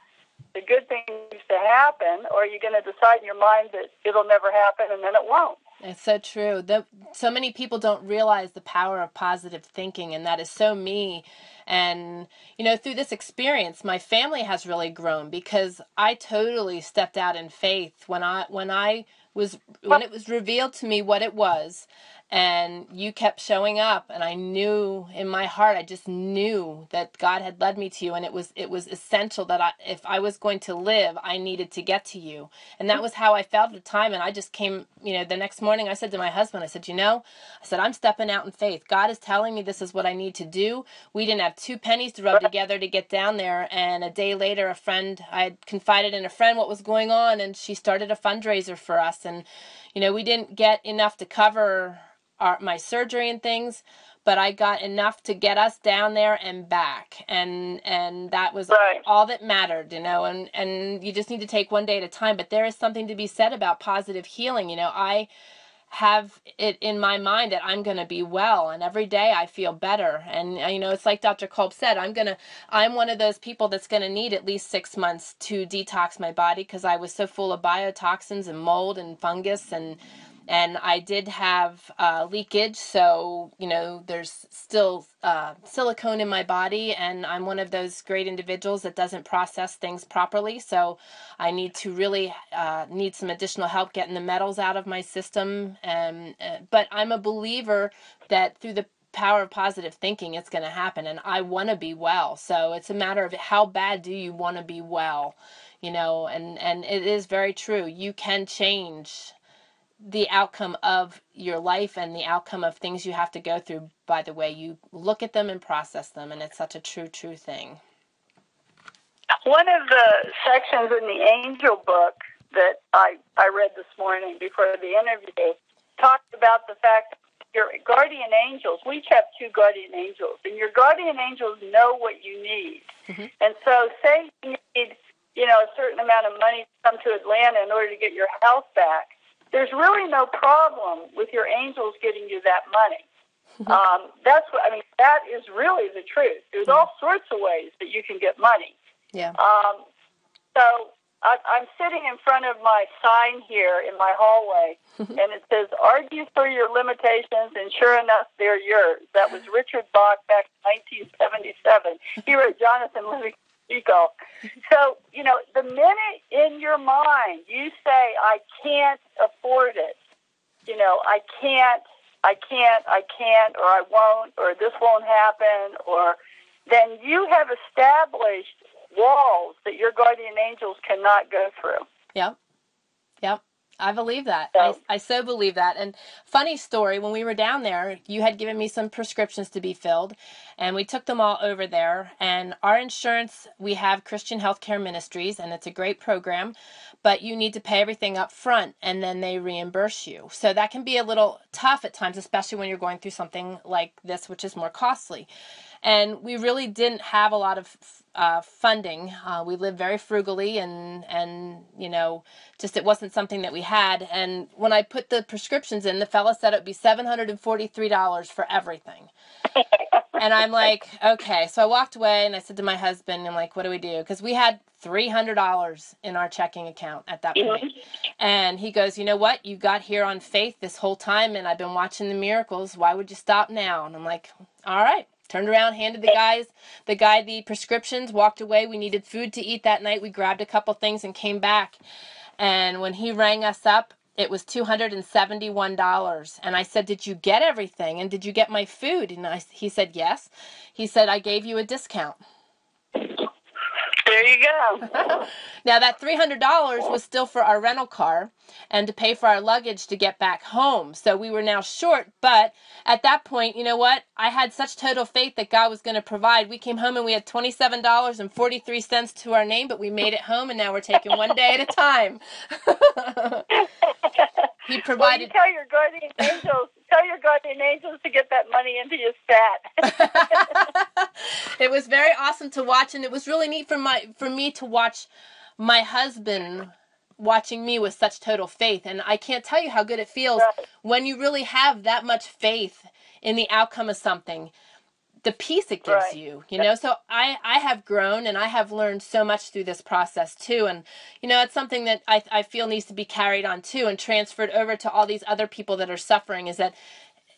the good things to happen, or are you going to decide in your mind that it'll never happen and then it won't? It's so true. The, so many people don't realize the power of positive thinking, and that is so me. And, you know, through this experience, my family has really grown because I totally stepped out in faith when I when I was when it was revealed to me what it was, and you kept showing up, and I knew in my heart, I just knew that God had led me to you, and it was it was essential that I, if I was going to live, I needed to get to you. And that was how I felt at the time, and I just came, you know, the next morning I said to my husband, I said, you know, I said, I'm stepping out in faith. God is telling me this is what I need to do. We didn't have two pennies to rub together to get down there, and a day later a friend, I had confided in a friend what was going on, and she started a fundraiser for us, and you know, we didn't get enough to cover our, my surgery and things, but I got enough to get us down there and back, and and that was right. all that mattered, you know, and and you just need to take one day at a time. But there is something to be said about positive healing. You know, I have it in my mind that I'm going to be well, and every day I feel better. And, you know, it's like Doctor Kolb said, I'm going to, I'm one of those people that's going to need at least six months to detox my body because I was so full of biotoxins and mold and fungus, and, and I did have uh, leakage. So, you know, there's still uh, silicone in my body, and I'm one of those great individuals that doesn't process things properly. So I need to really uh, need some additional help getting the metals out of my system. Um, but I'm a believer that through the power of positive thinking, it's going to happen. And I want to be well. So it's a matter of how bad do you want to be well, you know, and, and it is very true. You can change the outcome of your life and the outcome of things you have to go through by the way you look at them and process them. And it's such a true, true thing. One of the sections in the angel book that I, I read this morning before the interview talked about the fact that your guardian angels, we each have two guardian angels, and your guardian angels know what you need. Mm-hmm. And so say you need, you know, a certain amount of money to come to Atlanta in order to get your health back. There's really no problem with your angels getting you that money. Um, that's what I mean. That is really the truth. There's all sorts of ways that you can get money. Yeah. Um, so I, I'm sitting in front of my sign here in my hallway, and it says, "Argue for your limitations," and sure enough, they're yours. That was Richard Bach back in nineteen seventy-seven. He wrote Jonathan Livingston Eagle. So, you know, the minute in your mind you say, "I can't afford it," you know, I can't. I can't, I can't, or I won't, or this won't happen, or then you have established walls that your guardian angels cannot go through. Yep. Yep. I believe that. So, I, I so believe that. And funny story, when we were down there, you had given me some prescriptions to be filled, and we took them all over there. And our insurance, we have Christian Healthcare Ministries, and it's a great program, but you need to pay everything up front, and then they reimburse you. So that can be a little tough at times, especially when you're going through something like this, which is more costly. And we really didn't have a lot of uh, funding. Uh, we lived very frugally, and, and, you know, just it wasn't something that we had. And when I put the prescriptions in, the fella said it would be seven hundred forty-three dollars for everything. And I'm like, okay. So I walked away, and I said to my husband, I'm like, what do we do? Because we had three hundred dollars in our checking account at that point. And he goes, you know what? You got here on faith this whole time, and I've been watching the miracles. Why would you stop now? And I'm like, all right. Turned around, handed the guys, the guy the prescriptions, walked away. We needed food to eat that night. We grabbed a couple things and came back. And when he rang us up, it was two hundred seventy-one dollars. And I said, did you get everything? And did you get my food? And I, he said, yes. He said, I gave you a discount. There you go. Now, that three hundred dollars was still for our rental car and to pay for our luggage to get back home. So we were now short. But at that point, you know what? I had such total faith that God was going to provide. We came home and we had twenty-seven dollars and forty-three cents to our name, but we made it home, and now we're taking one day at a time. He provided. Well, you tell your guardian angels. Tell your guardian angels to get that money into your stat. It was very awesome to watch, and it was really neat for my for me to watch my husband watching me with such total faith. And I can't tell you how good it feels when you really have that much faith in the outcome of something. The peace it gives right. you, you know, so I, I have grown, and I have learned so much through this process too. And, you know, it's something that I, I feel needs to be carried on too and transferred over to all these other people that are suffering, is that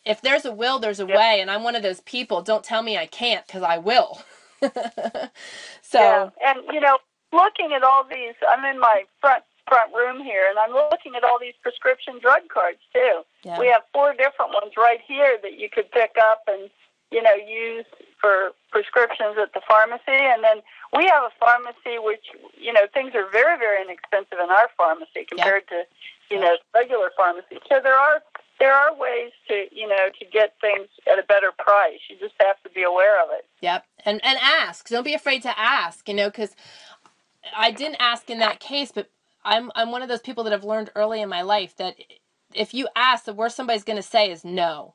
if there's a will, there's a yeah. way. And I'm one of those people. Don't tell me I can't, because I will. So, yeah. And, you know, looking at all these, I'm in my front front room here, and I'm looking at all these prescription drug cards too. Yeah. We have four different ones right here that you could pick up and, you know, used for prescriptions at the pharmacy. And then we have a pharmacy which, you know, things are very, very inexpensive in our pharmacy compared yeah. to, you know, regular pharmacy. So there are there are ways to, you know, to get things at a better price. You just have to be aware of it. Yep. And, and ask. Don't be afraid to ask, you know, because I didn't ask in that case, but I'm I'm one of those people that have learned early in my life that if you ask, the worst somebody's going to say is no.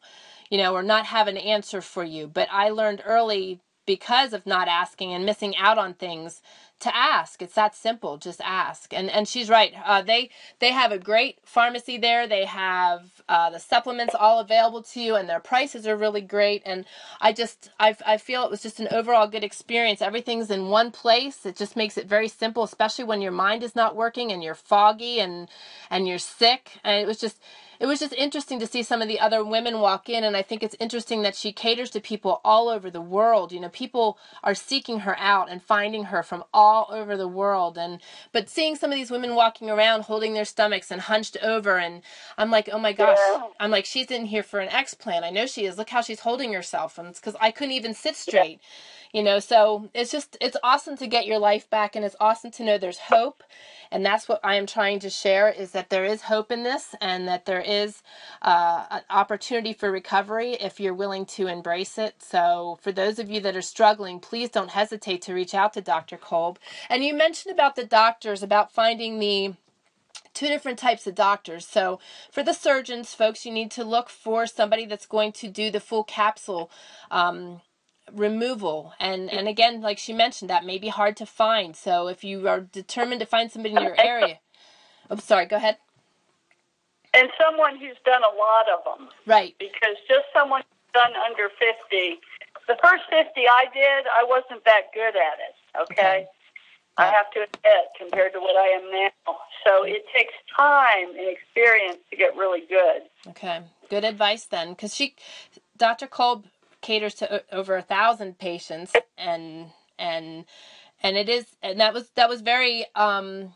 You know, or not have an answer for you. But I learned early, because of not asking and missing out on things, to ask. It's that simple. Just ask. And and she's right. Uh, they they have a great pharmacy there. They have uh, the supplements all available to you, and their prices are really great. And I just I I feel it was just an overall good experience. Everything's in one place. It just makes it very simple, especially when your mind is not working and you're foggy and and you're sick. And it was just. It was just interesting to see some of the other women walk in, and I think it's interesting that she caters to people all over the world. You know, people are seeking her out and finding her from all over the world. And but seeing some of these women walking around holding their stomachs and hunched over, and I'm like, oh my gosh. Yeah. I'm like, she's in here for an explant. I know she is. Look how she's holding herself. And it's because I couldn't even sit straight. Yeah. You know, so it's just, it's awesome to get your life back, and it's awesome to know there's hope. And that's what I am trying to share, is that there is hope in this, and that there is uh, an opportunity for recovery if you're willing to embrace it. So for those of you that are struggling, please don't hesitate to reach out to Doctor Kolb. And you mentioned about the doctors, about finding the two different types of doctors. So for the surgeons, folks, you need to look for somebody that's going to do the full capsule um removal, and and again, like she mentioned, that may be hard to find. So if you are determined to find somebody in your area, I'm oh, sorry, go ahead. And someone who's done a lot of them, right? Because just someone done under fifty. The first fifty I did, I wasn't that good at it, okay? okay. I have to admit, compared to what I am now. So it takes time and experience to get really good. Okay, good advice then, because she, Doctor Kolb caters to over a thousand patients, and and and it is, and that was that was very um,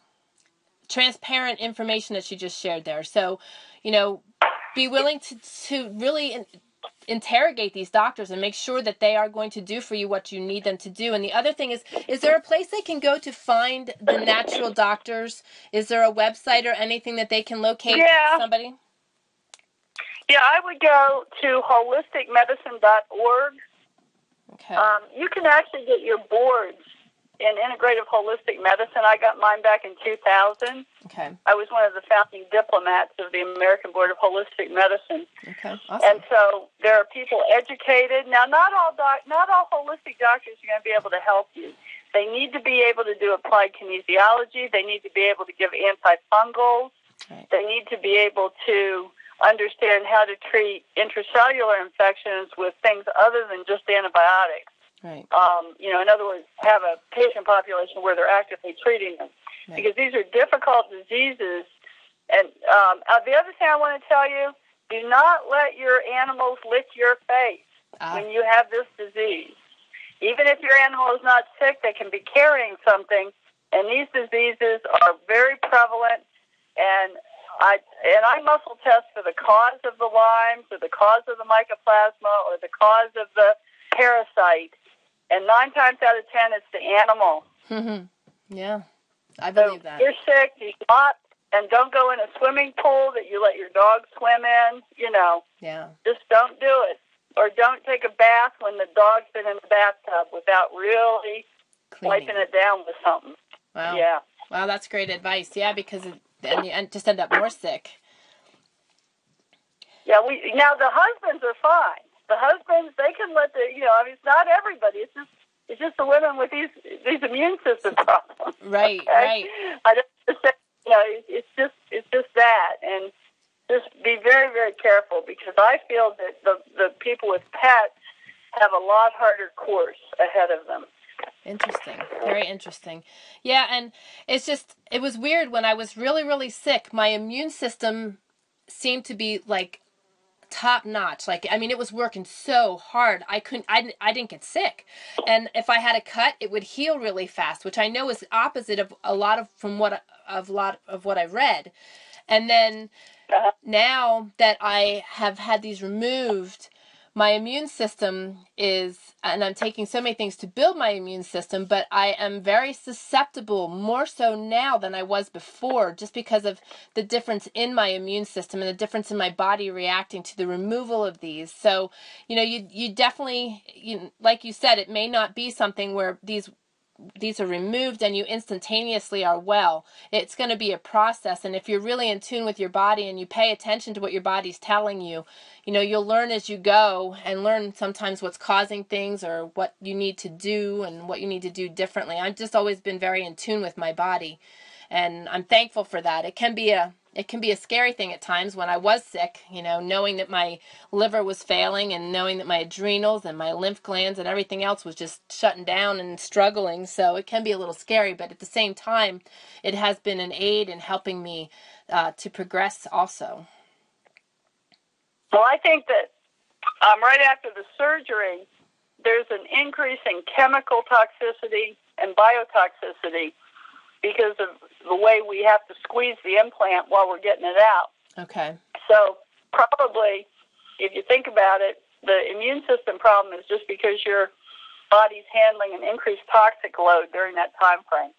transparent information that she just shared there. So, you know, be willing to to really. In, interrogate these doctors and make sure that they are going to do for you what you need them to do. And the other thing is, is there a place they can go to find the natural doctors? Is there a website or anything that they can locate yeah. somebody? Yeah, I would go to holistic medicine dot org. Okay. Um, you can actually get your boards in integrative holistic medicine. I got mine back in two thousand. Okay. I was one of the founding diplomats of the American Board of Holistic Medicine. Okay, awesome. And so there are people educated. Now, not all doc, not all holistic doctors are going to be able to help you. They need to be able to do applied kinesiology. They need to be able to give antifungals. Right. They need to be able to understand how to treat intracellular infections with things other than just antibiotics. Right. Um, you know, in other words, have a patient population where they're actively treating them. Right. Because these are difficult diseases. And um, the other thing I want to tell you, do not let your animals lick your face ah. when you have this disease. Even if your animal is not sick, they can be carrying something. And these diseases are very prevalent. And I, and I muscle test for the cause of the Lyme, for the cause of the mycoplasma, or the cause of the parasite. And nine times out of ten, it's the animal. Mm-hmm. Yeah, I believe so that. You're sick, you not, and don't go in a swimming pool that you let your dog swim in, you know. Yeah. Just don't do it. Or don't take a bath when the dog's been in the bathtub without really cleaning, wiping it down with something. Wow. Yeah. Wow, that's great advice. Yeah, because then you just end up more sick. Yeah, we now the husbands are fine. The husbands, they can let the, you know, I mean, it's not everybody. It's just, it's just the women with these these immune system problems. Right, okay? right. I just, you know, it's just, it's just that, and just be very, very careful, because I feel that the the people with pets have a lot harder course ahead of them. Interesting. Very interesting. Yeah, and it's just, it was weird when I was really, really sick. My immune system seemed to be like top notch. Like, I mean, it was working so hard. I couldn't, I, I didn't get sick. And if I had a cut, it would heal really fast, which I know is opposite of a lot of, from what, of a lot of what I read. And then now that I have had these removed, my immune system is, and I'm taking so many things to build my immune system, but I am very susceptible, more so now than I was before, just because of the difference in my immune system and the difference in my body reacting to the removal of these. So, you know, you you definitely, you, like you said, it may not be something where these these are removed and you instantaneously are well. It's going to be a process. And if you're really in tune with your body and you pay attention to what your body's telling you, you know, you'll learn as you go and learn sometimes what's causing things or what you need to do and what you need to do differently. I've just always been very in tune with my body, and I'm thankful for that. It can be a, it can be a scary thing at times when I was sick, you know, knowing that my liver was failing and knowing that my adrenals and my lymph glands and everything else was just shutting down and struggling. So it can be a little scary, but at the same time, it has been an aid in helping me uh, to progress also. Well, I think that um, right after the surgery, there's an increase in chemical toxicity and biotoxicity because of the way we have to squeeze the implant while we're getting it out. Okay. So probably, if you think about it, the immune system problem is just because your body's handling an increased toxic load during that time frame.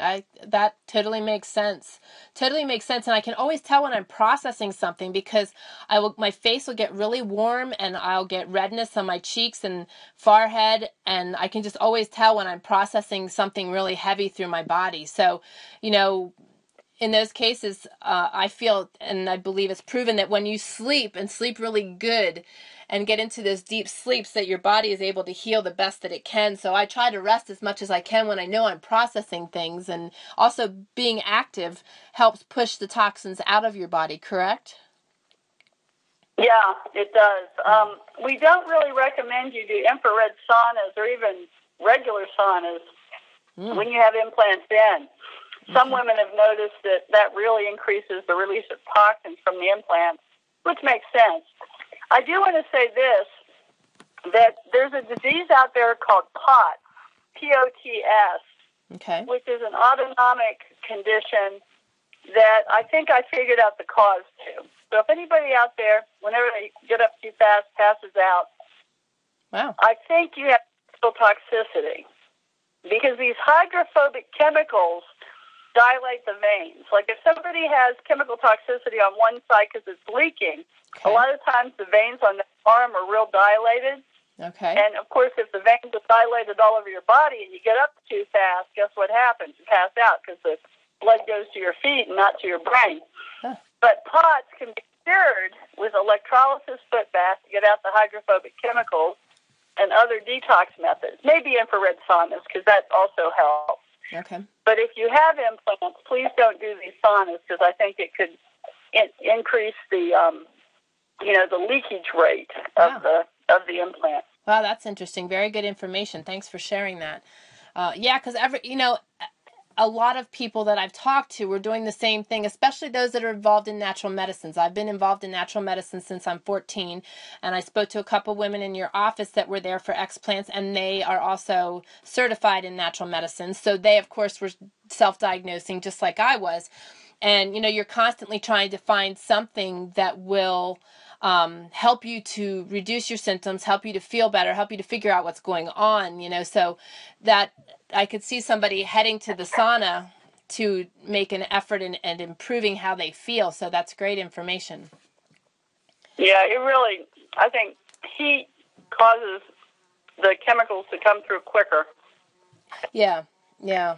I, that totally makes sense. Totally makes sense. And I can always tell when I'm processing something, because I will, my face will get really warm and I'll get redness on my cheeks and forehead. And I can just always tell when I'm processing something really heavy through my body. So, you know, in those cases, uh, I feel, and I believe it's proven that when you sleep and sleep really good and get into those deep sleeps, that your body is able to heal the best that it can. So I try to rest as much as I can when I know I'm processing things, and also being active helps push the toxins out of your body, correct? Yeah, it does. Um, we don't really recommend you do infrared saunas or even regular saunas mm. when you have implants in. Some women have noticed that that really increases the release of toxins from the implants, which makes sense. I do want to say this, that there's a disease out there called P O T S, P O T S, okay, which is an autonomic condition that I think I figured out the cause to. So if anybody out there, whenever they get up too fast, passes out, wow, I think you have toxicity because these hydrophobic chemicals dilate the veins. Like if somebody has chemical toxicity on one side because it's leaking, okay, a lot of times the veins on the arm are real dilated. Okay. And of course, if the veins are dilated all over your body and you get up too fast, guess what happens? You pass out because the blood goes to your feet and not to your brain. Huh. But P O T S can be cured with electrolysis foot bath to get out the hydrophobic chemicals and other detox methods, maybe infrared saunas because that also helps. Okay. But if you have implants, please don't do these saunas because I think it could in- increase the, um, you know, the leakage rate wow. of the of the implant. Wow, that's interesting. Very good information. Thanks for sharing that. Uh, yeah, because every you know, a lot of people that I've talked to were doing the same thing, especially those that are involved in natural medicines. I've been involved in natural medicine since I'm fourteen, and I spoke to a couple women in your office that were there for explants, and they are also certified in natural medicine. So they, of course, were self-diagnosing just like I was. And, you know, you're constantly trying to find something that will um, help you to reduce your symptoms, help you to feel better, help you to figure out what's going on, you know, so that I could see somebody heading to the sauna to make an effort in, in improving how they feel. So that's great information. Yeah, it really, I think heat causes the chemicals to come through quicker. Yeah, yeah,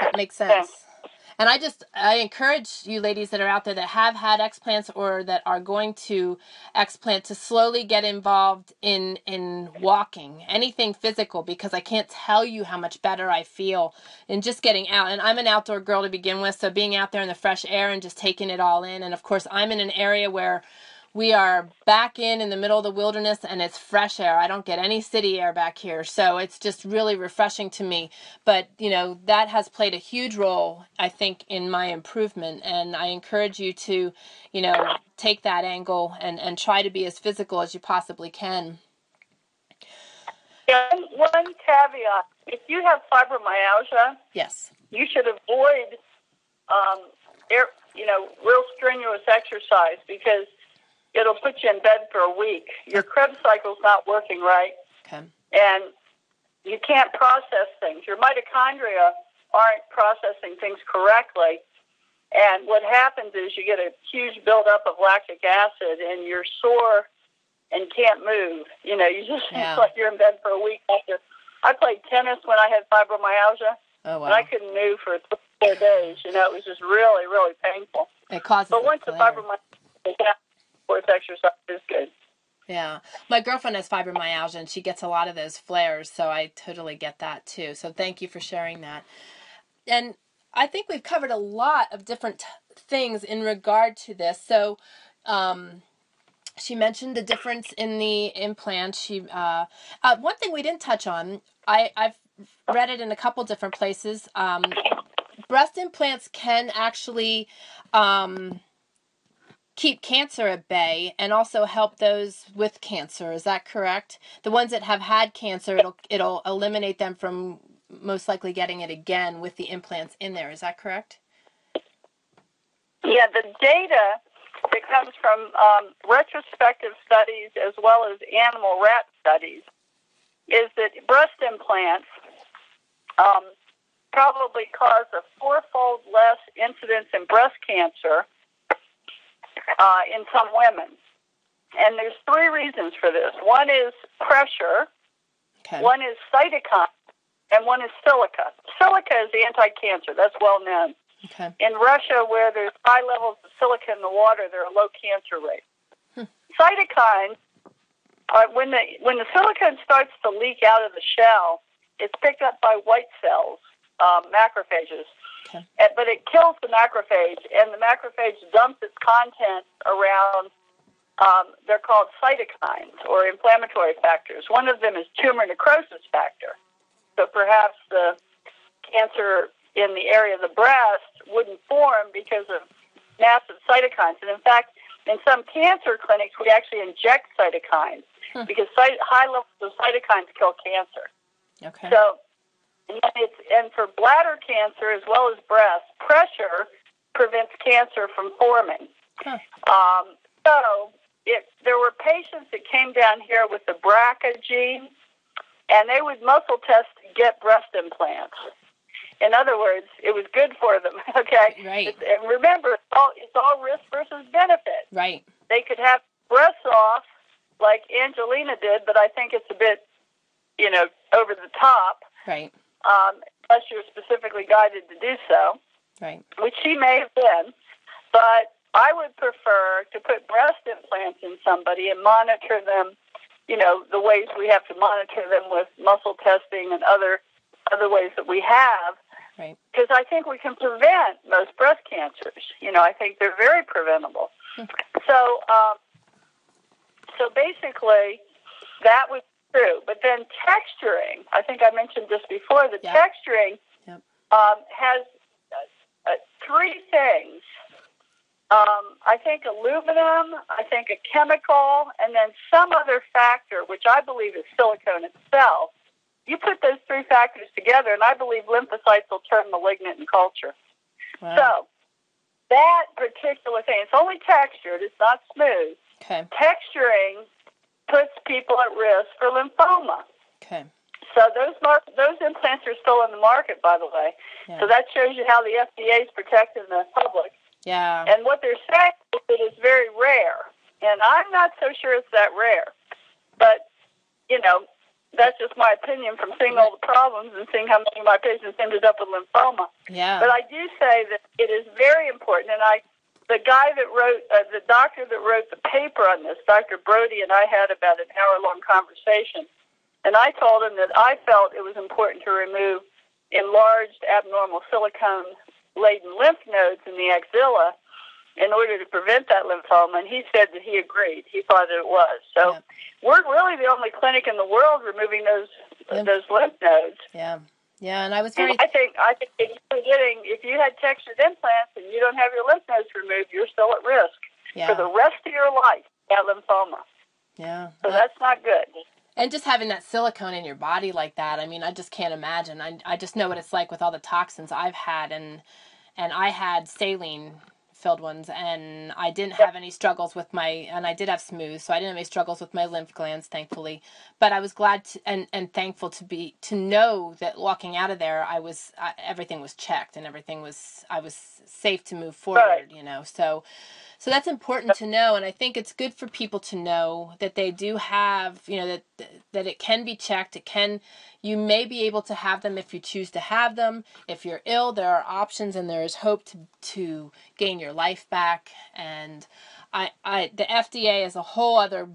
that makes sense. Yeah. And I just, I encourage you ladies that are out there that have had explants or that are going to explant to slowly get involved in, in walking, anything physical, because I can't tell you how much better I feel in just getting out. And I'm an outdoor girl to begin with, so being out there in the fresh air and just taking it all in. And, of course, I'm in an area where we are back in, in the middle of the wilderness, and it's fresh air. I don't get any city air back here, so it's just really refreshing to me. But, you know, that has played a huge role, I think, in my improvement, and I encourage you to, you know, take that angle and, and try to be as physical as you possibly can. And one caveat, if you have fibromyalgia, yes, you should avoid, um, air, you know, real strenuous exercise because it'll put you in bed for a week. Your Krebs cycle's not working right, okay, and you can't process things. Your mitochondria aren't processing things correctly, and what happens is you get a huge buildup of lactic acid, and you're sore and can't move. You know, you just yeah. feel like you're in bed for a week after. I played tennis when I had fibromyalgia, oh, wow. and I couldn't move for three or four days. You know, it was just really, really painful. It causes But once the fibromyalgia exercise is good. Yeah. My girlfriend has fibromyalgia and she gets a lot of those flares, so I totally get that too. So thank you for sharing that. And I think we've covered a lot of different t- things in regard to this. So um, she mentioned the difference in the implant. She uh, uh, one thing we didn't touch on, I, I've read it in a couple different places. Um, breast implants can actually Um, keep cancer at bay and also help those with cancer. Is that correct? The ones that have had cancer, it'll it'll eliminate them from most likely getting it again with the implants in there. Is that correct? Yeah, the data that comes from um, retrospective studies as well as animal rat studies is that breast implants um, probably cause a fourfold less incidence in breast cancer Uh, in some women. And there's three reasons for this. One is pressure, okay, one is cytokine, and one is silica. Silica is anti-cancer. That's well known. Okay. In Russia, where there's high levels of silica in the water, there are low cancer rates. Hmm. Cytokines, uh, when the, when the silicon starts to leak out of the shell, it's picked up by white cells, um, macrophages. Okay. But it kills the macrophage, and the macrophage dumps its contents around Um, they're called cytokines or inflammatory factors. One of them is tumor necrosis factor. So perhaps the cancer in the area of the breast wouldn't form because of massive cytokines. And in fact, in some cancer clinics, we actually inject cytokines hmm. because cy- high levels of cytokines kill cancer. Okay. So, and, it's, and for bladder cancer as well as breast, pressure prevents cancer from forming. Huh. Um, so if there were patients that came down here with the B R C A gene, and they would muscle test to get breast implants. In other words, it was good for them, okay? Right. It's, and remember, it's all, it's all risk versus benefit. Right. They could have breasts off like Angelina did, but I think it's a bit, you know, over the top. Right. Um, unless you're specifically guided to do so. Right. Which she may have been. But I would prefer to put breast implants in somebody and monitor them, you know, the ways we have to monitor them with muscle testing and other other ways that we have. Right. Because I think we can prevent most breast cancers. You know, I think they're very preventable. Hmm. So, um, so basically, that was true. But then texturing, I think I mentioned this before, the yep. texturing yep. Um, has uh, uh, three things. Um, I think aluminum, I think a chemical, and then some other factor, which I believe is silicone itself. You put those three factors together, and I believe lymphocytes will turn malignant in culture. Wow. So that particular thing, it's only textured, it's not smooth. Okay. Texturing puts people at risk for lymphoma. Okay. So those mar- those implants are still in the market, by the way. Yeah. So that shows you how the F D A is protecting the public. Yeah. And what they're saying is it is very rare. And I'm not so sure it's that rare. But, you know, that's just my opinion from seeing all the problems and seeing how many of my patients ended up with lymphoma. Yeah. But I do say that it is very important. And I, the guy that wrote, uh, the doctor that wrote the paper on this, Doctor Brody, and I had about an hour-long conversation. And I told him that I felt it was important to remove enlarged abnormal silicone laden lymph nodes in the axilla in order to prevent that lymphoma, and he said that he agreed. He thought that it was. So yeah. we're really the only clinic in the world removing those lymph. those lymph nodes. Yeah, yeah, and I was very... And I think, I think if, you're getting, if you had textured implants and you don't have your lymph nodes removed, you're still at risk yeah. for the rest of your life, that lymphoma. Yeah. So that... that's not good. And just having that silicone in your body like that, I mean, I just can't imagine. I I just know what it's like with all the toxins I've had, and and I had saline-filled ones, and I didn't have any struggles with my, and I did have smooth, so I didn't have any struggles with my lymph glands, thankfully. But I was glad to, and, and thankful to be, to know that walking out of there, I was, I, everything was checked, and everything was, I was safe to move forward, right. you know, so... So that's important to know, and I think it's good for people to know that they do have, you know, that that it can be checked. It can, you may be able to have them if you choose to have them. If you're ill, there are options, and there is hope to to gain your life back. And I, I the F D A is a whole other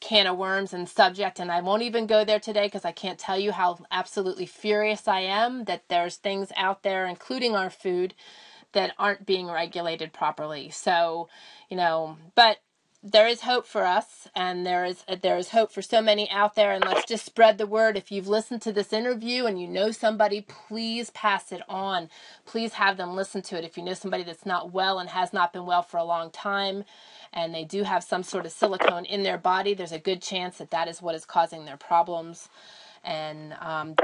can of worms and subject, and I won't even go there today because I can't tell you how absolutely furious I am that there's things out there, including our food, that aren't being regulated properly. So, you know, but there is hope for us, and there is there is hope for so many out there, and let's just spread the word. If you've listened to this interview and you know somebody, please pass it on. Please have them listen to it. If you know somebody that's not well and has not been well for a long time, and they do have some sort of silicone in their body, there's a good chance that that is what is causing their problems. And um,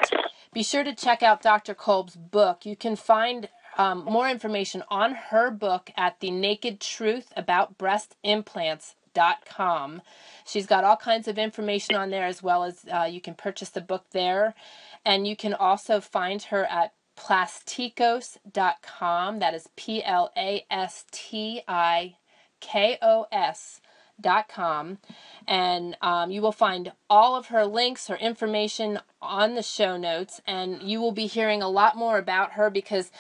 be sure to check out Doctor Kolb's book. You can find Um, more information on her book at The Naked Truth About Breast Implants dot com. She's got all kinds of information on there, as well as uh, you can purchase the book there. And you can also find her at Plastikos dot com. That is P L A S T I K O S dot com. And um, you will find all of her links, her information on the show notes, and you will be hearing a lot more about her because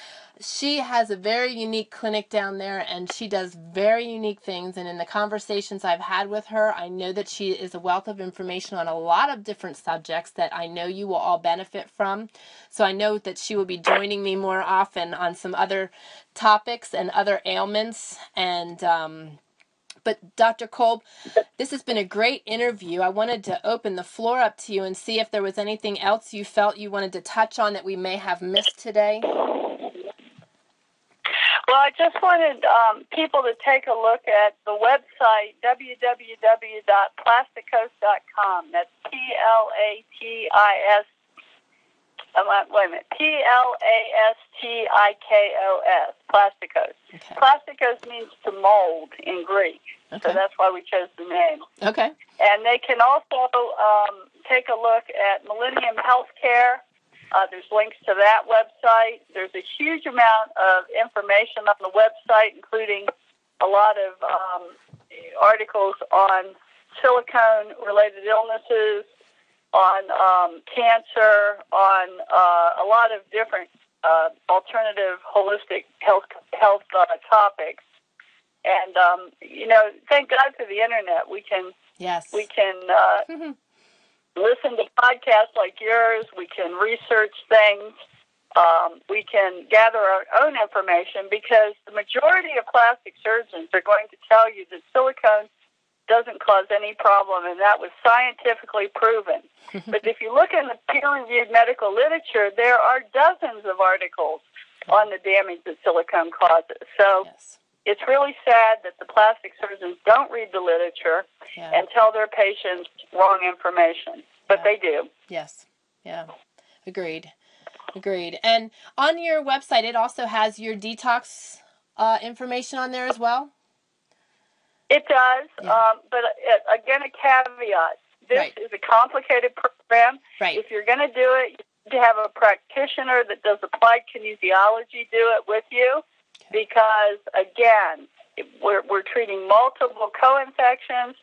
she has a very unique clinic down there, and she does very unique things. And in the conversations I've had with her, I know that she is a wealth of information on a lot of different subjects that I know you will all benefit from. So I know that she will be joining me more often on some other topics and other ailments. And um, But Doctor Kolb, this has been a great interview. I wanted to open the floor up to you and see if there was anything else you felt you wanted to touch on that we may have missed today. Well, I just wanted um, people to take a look at the website, w w w dot plastikos dot com. That's P L A T I S. Uh, wait a minute. P L A S T I K O S. Plastikos. Okay. Plastikos means to mold in Greek. Okay. So that's why we chose the name. Okay. And they can also um, take a look at Millennium Healthcare. Uh, there's links to that website. There's a huge amount of information on the website, including a lot of um, articles on silicone-related illnesses, on um, cancer, on uh, a lot of different uh, alternative holistic health, health uh, topics. And, um, you know, thank God for the Internet. We can, yes. we can uh, mm-hmm. listen to podcasts like yours. We can research things. Um, we can gather our own information, because the majority of plastic surgeons are going to tell you that silicone doesn't cause any problem, and that was scientifically proven. But if you look in the peer-reviewed medical literature, there are dozens of articles on the damage that silicone causes. So yes. it's really sad that the plastic surgeons don't read the literature yeah. and tell their patients wrong information, but yeah. they do. Yes. Yeah. Agreed. Agreed. And on your website, it also has your detox uh, information on there as well? It does, yeah. um, but uh, again, a caveat. This right. is a complicated program. Right. If you're going to do it, you need to have a practitioner that does applied kinesiology do it with you, okay. because, again, we're, we're treating multiple co-infections.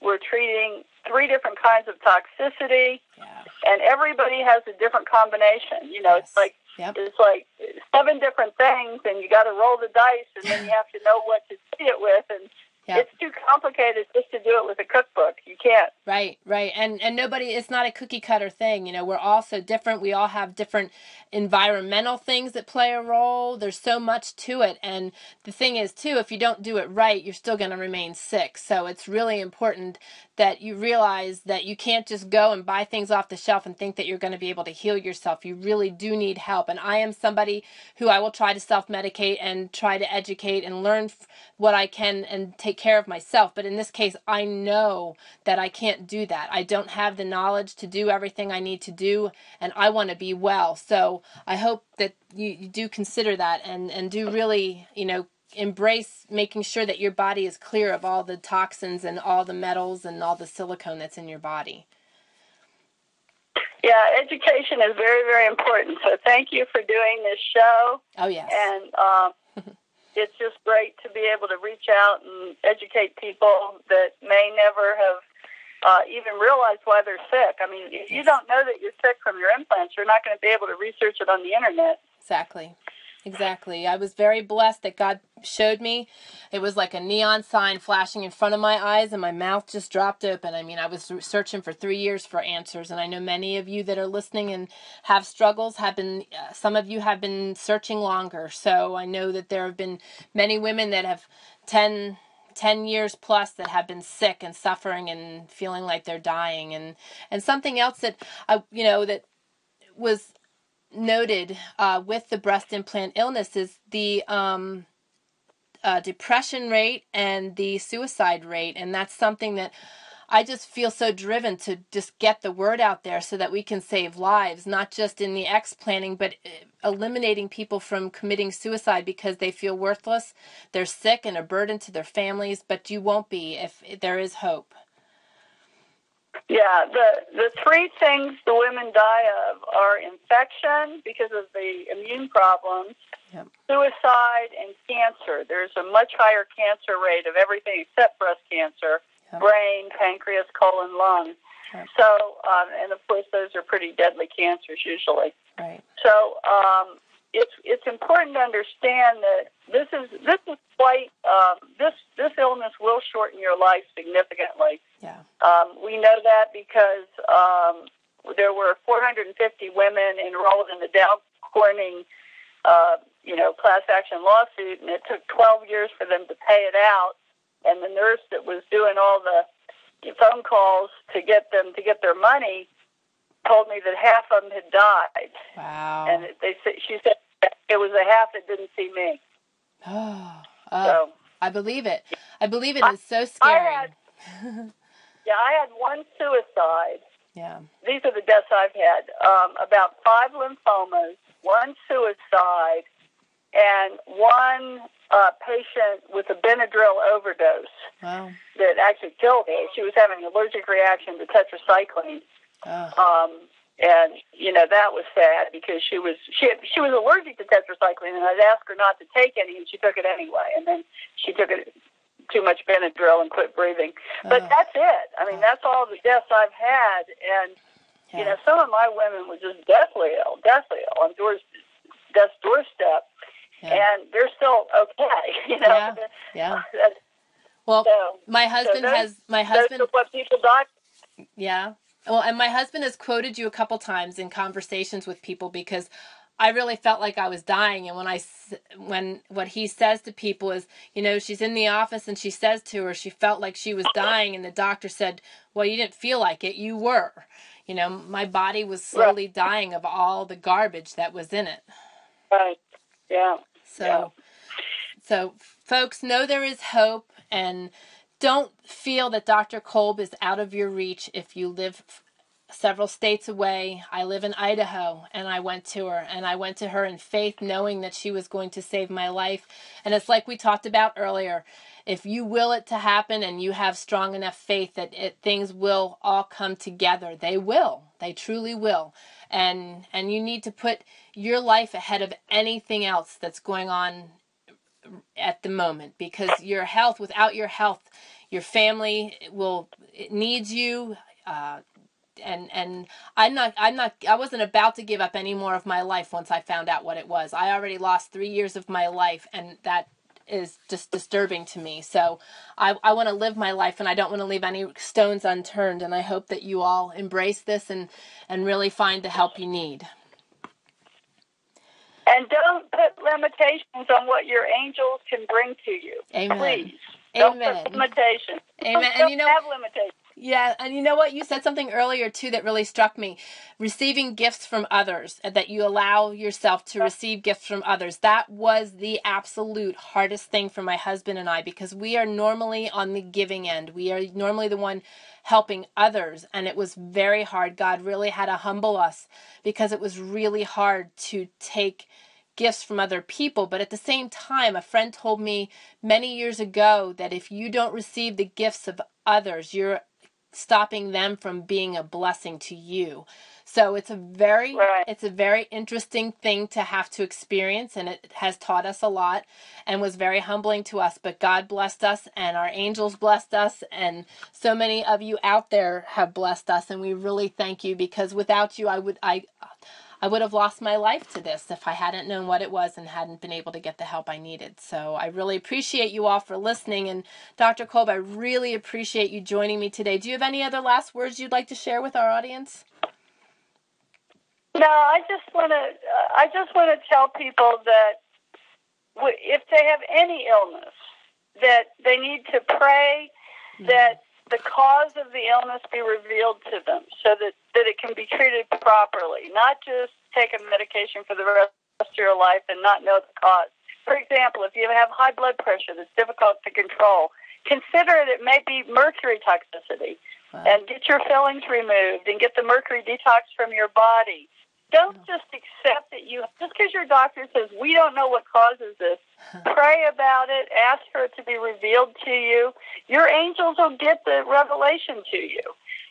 We're treating three different kinds of toxicity, yeah. and everybody has a different combination. You know, yes. it's like yep. it's like seven different things, and you got to roll the dice, and then you have to know what to treat it with, and Yep. it's too complicated just to do it with a cookbook. You can't. Right, right. And and nobody, it's not a cookie cutter thing. You know, we're all so different. We all have different environmental things that play a role. There's so much to it. And the thing is, too, if you don't do it right, you're still going to remain sick. So it's really important that you realize that you can't just go and buy things off the shelf and think that you're going to be able to heal yourself. You really do need help. And I am somebody who I will try to self-medicate and try to educate and learn what I can and take care of myself, but in this case, I know that I can't do that. I don't have the knowledge to do everything I need to do, and I want to be well. So I hope that you, you do consider that and, and do really, you know, embrace making sure that your body is clear of all the toxins and all the metals and all the silicone that's in your body. Yeah, education is very, very important. So thank you for doing this show. Oh, yes. And, um, it's just great to be able to reach out and educate people that may never have uh, even realized why they're sick. I mean, if you don't know that you're sick from your implants, you're not going to be able to research it on the Internet. Exactly. Exactly. I was very blessed that God showed me. It was like a neon sign flashing in front of my eyes, and my mouth just dropped open. I mean, I was searching for three years for answers, and I know many of you that are listening and have struggles have been, uh, some of you have been searching longer. So I know that there have been many women that have ten, ten years plus that have been sick and suffering and feeling like they're dying. And, and something else that, I, you know, that was noted uh, with the breast implant illness is the um, uh, depression rate and the suicide rate. And that's something that I just feel so driven to just get the word out there so that we can save lives, not just in the explanting, but eliminating people from committing suicide because they feel worthless, they're sick and a burden to their families, but you won't be if there is hope. Yeah, the, the three things the women die of are infection because of the immune problems, yep. suicide, and cancer. There's a much higher cancer rate of everything except breast cancer, yep. brain, pancreas, colon, lung. Yep. So, um, and of course, those are pretty deadly cancers usually. Right. So um, it's it's important to understand that this is this is quite um, this this illness will shorten your life significantly. Yeah. Um, we know that because um, there were four hundred fifty women enrolled in the Dow Corning, uh, you know, class action lawsuit, and it took twelve years for them to pay it out. and the nurse that was doing all the phone calls to get them to get their money told me that half of them had died. Wow. And they she said it was a half that didn't see me. Oh, oh so, I believe it. I believe it I, is so scary. I had, yeah, I had one suicide. Yeah. These are the deaths I've had. Um, about five lymphomas, one suicide, and one uh, patient with a Benadryl overdose. Wow. That actually killed her. She was having an allergic reaction to tetracycline. Oh. Um, and, you know, that was sad because she was she she was allergic to tetracycline, and I'd asked her not to take any, and she took it anyway. And then she took it too much Benadryl and quit breathing. But oh. that's it. I mean, that's all the deaths I've had. And, yeah. you know, some of my women were just deathly ill, deathly ill on doors, death's doorstep. Yeah. And they're still okay, you know. Yeah. yeah. Well, so, my husband so those, has my husband. Those are what people die. Yeah. Well, and my husband has quoted you a couple times in conversations with people because I really felt like I was dying. And when I, when what he says to people is, you know, she's in the office and she says to her, she felt like she was dying, and the doctor said, "Well, you didn't feel like it. You were." You know, my body was slowly right. dying of all the garbage that was in it. Right. Yeah. So, yeah. so folks, know there is hope, and don't feel that Doctor Kolb is out of your reach if you live several states away. I live in Idaho, and I went to her, and I went to her in faith, knowing that she was going to save my life. And it's like we talked about earlier, if you will it to happen and you have strong enough faith that it, things will all come together, they will. They truly will. And and you need to put your life ahead of anything else that's going on at the moment, because your health, without your health, your family will it needs you. Uh, and and I'm not I'm not I wasn't about to give up any more of my life once I found out what it was. I already lost three years of my life, and that is just disturbing to me. So I, I want to live my life, and I don't want to leave any stones unturned. And I hope that you all embrace this and, and really find the help you need. And don't put limitations on what your angels can bring to you. Amen. Please. Amen. Don't put limitations. Amen. Don't, and don't you know, have limitations. Yeah, and you know what? You said something earlier, too, that really struck me. Receiving gifts from others, that you allow yourself to receive gifts from others. That was the absolute hardest thing for my husband and I, because we are normally on the giving end. We are normally the one helping others, and it was very hard. God really had to humble us, because it was really hard to take gifts from other people. But at the same time, a friend told me many years ago that if you don't receive the gifts of others, you're stopping them from being a blessing to you. So it's a very, right. it's a very interesting thing to have to experience, and it has taught us a lot and was very humbling to us. But God blessed us, and our angels blessed us, and so many of you out there have blessed us, and we really thank you, because without you, I would, I, I would have lost my life to this if I hadn't known what it was and hadn't been able to get the help I needed. So I really appreciate you all for listening. And Doctor Kolb, I really appreciate you joining me today. Do you have any other last words you'd like to share with our audience? No, I just want to. Uh, I just want to tell people that w if they have any illness, that they need to pray mm-hmm. that the cause of the illness be revealed to them, so that that it can be treated properly. Not just take a medication for the rest of your life and not know the cause. For example, if you have high blood pressure that's difficult to control, consider it. It may be mercury toxicity, wow. and get your fillings removed and get the mercury detox from your body. Don't just accept that you, just because your doctor says, we don't know what causes this, pray about it, ask for it to be revealed to you. Your angels will get the revelation to you.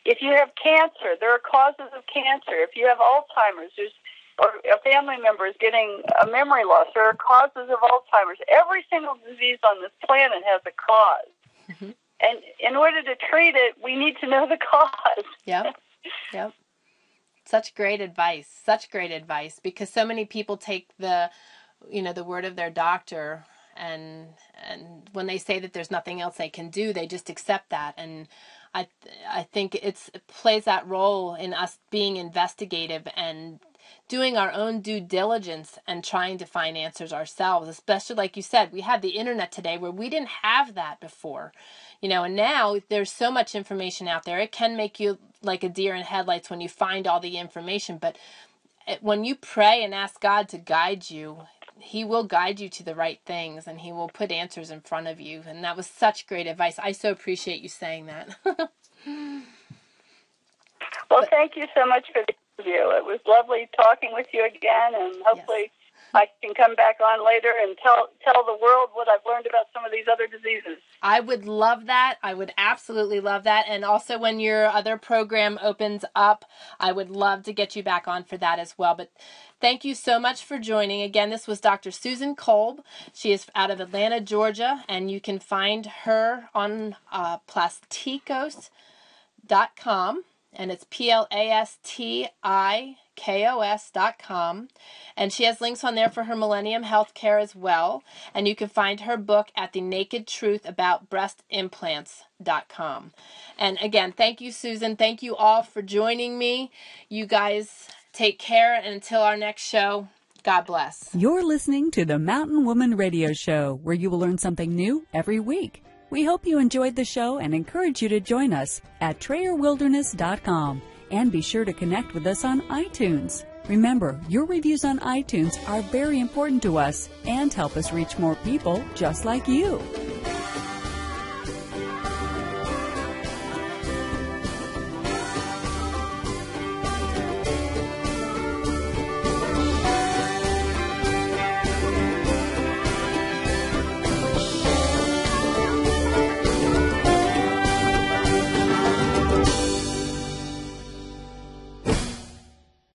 If you have cancer, there are causes of cancer. If you have Alzheimer's, there's, or a family member is getting a memory loss, there are causes of Alzheimer's. Every single disease on this planet has a cause. Mm-hmm. And in order to treat it, we need to know the cause. Yep, yep. Such great advice, such great advice, because so many people take the, you know, the word of their doctor, and and when they say that there's nothing else they can do, they just accept that. And I I think it's it plays that role in us being investigative and doing our own due diligence and trying to find answers ourselves, especially like you said, we have the internet today where we didn't have that before, you know, and now there's so much information out there. It can make you like a deer in headlights when you find all the information, but when you pray and ask God to guide you, He will guide you to the right things, and He will put answers in front of you. And that was such great advice. I so appreciate you saying that. Well, thank you so much for the interview. It was lovely talking with you again, and hopefully yes. I can come back on later and tell tell the world what I've learned about some of these other diseases. I would love that. I would absolutely love that. And also when your other program opens up, I would love to get you back on for that as well. But thank you so much for joining. Again, this was Doctor Susan Kolb. She is out of Atlanta, Georgia, and you can find her on uh, plastikos dot com. And it's P L A S T I K O S dot com. And she has links on there for her Millennium Healthcare as well. And you can find her book at The Naked Truth About Breast Implants dot com. And again, thank you, Susan. Thank you all for joining me. You guys take care. And until our next show, God bless. You're listening to the Mountain Woman Radio Show, where you will learn something new every week. We hope you enjoyed the show and encourage you to join us at Trayer Wilderness dot com, and be sure to connect with us on iTunes. Remember, your reviews on iTunes are very important to us and help us reach more people just like you.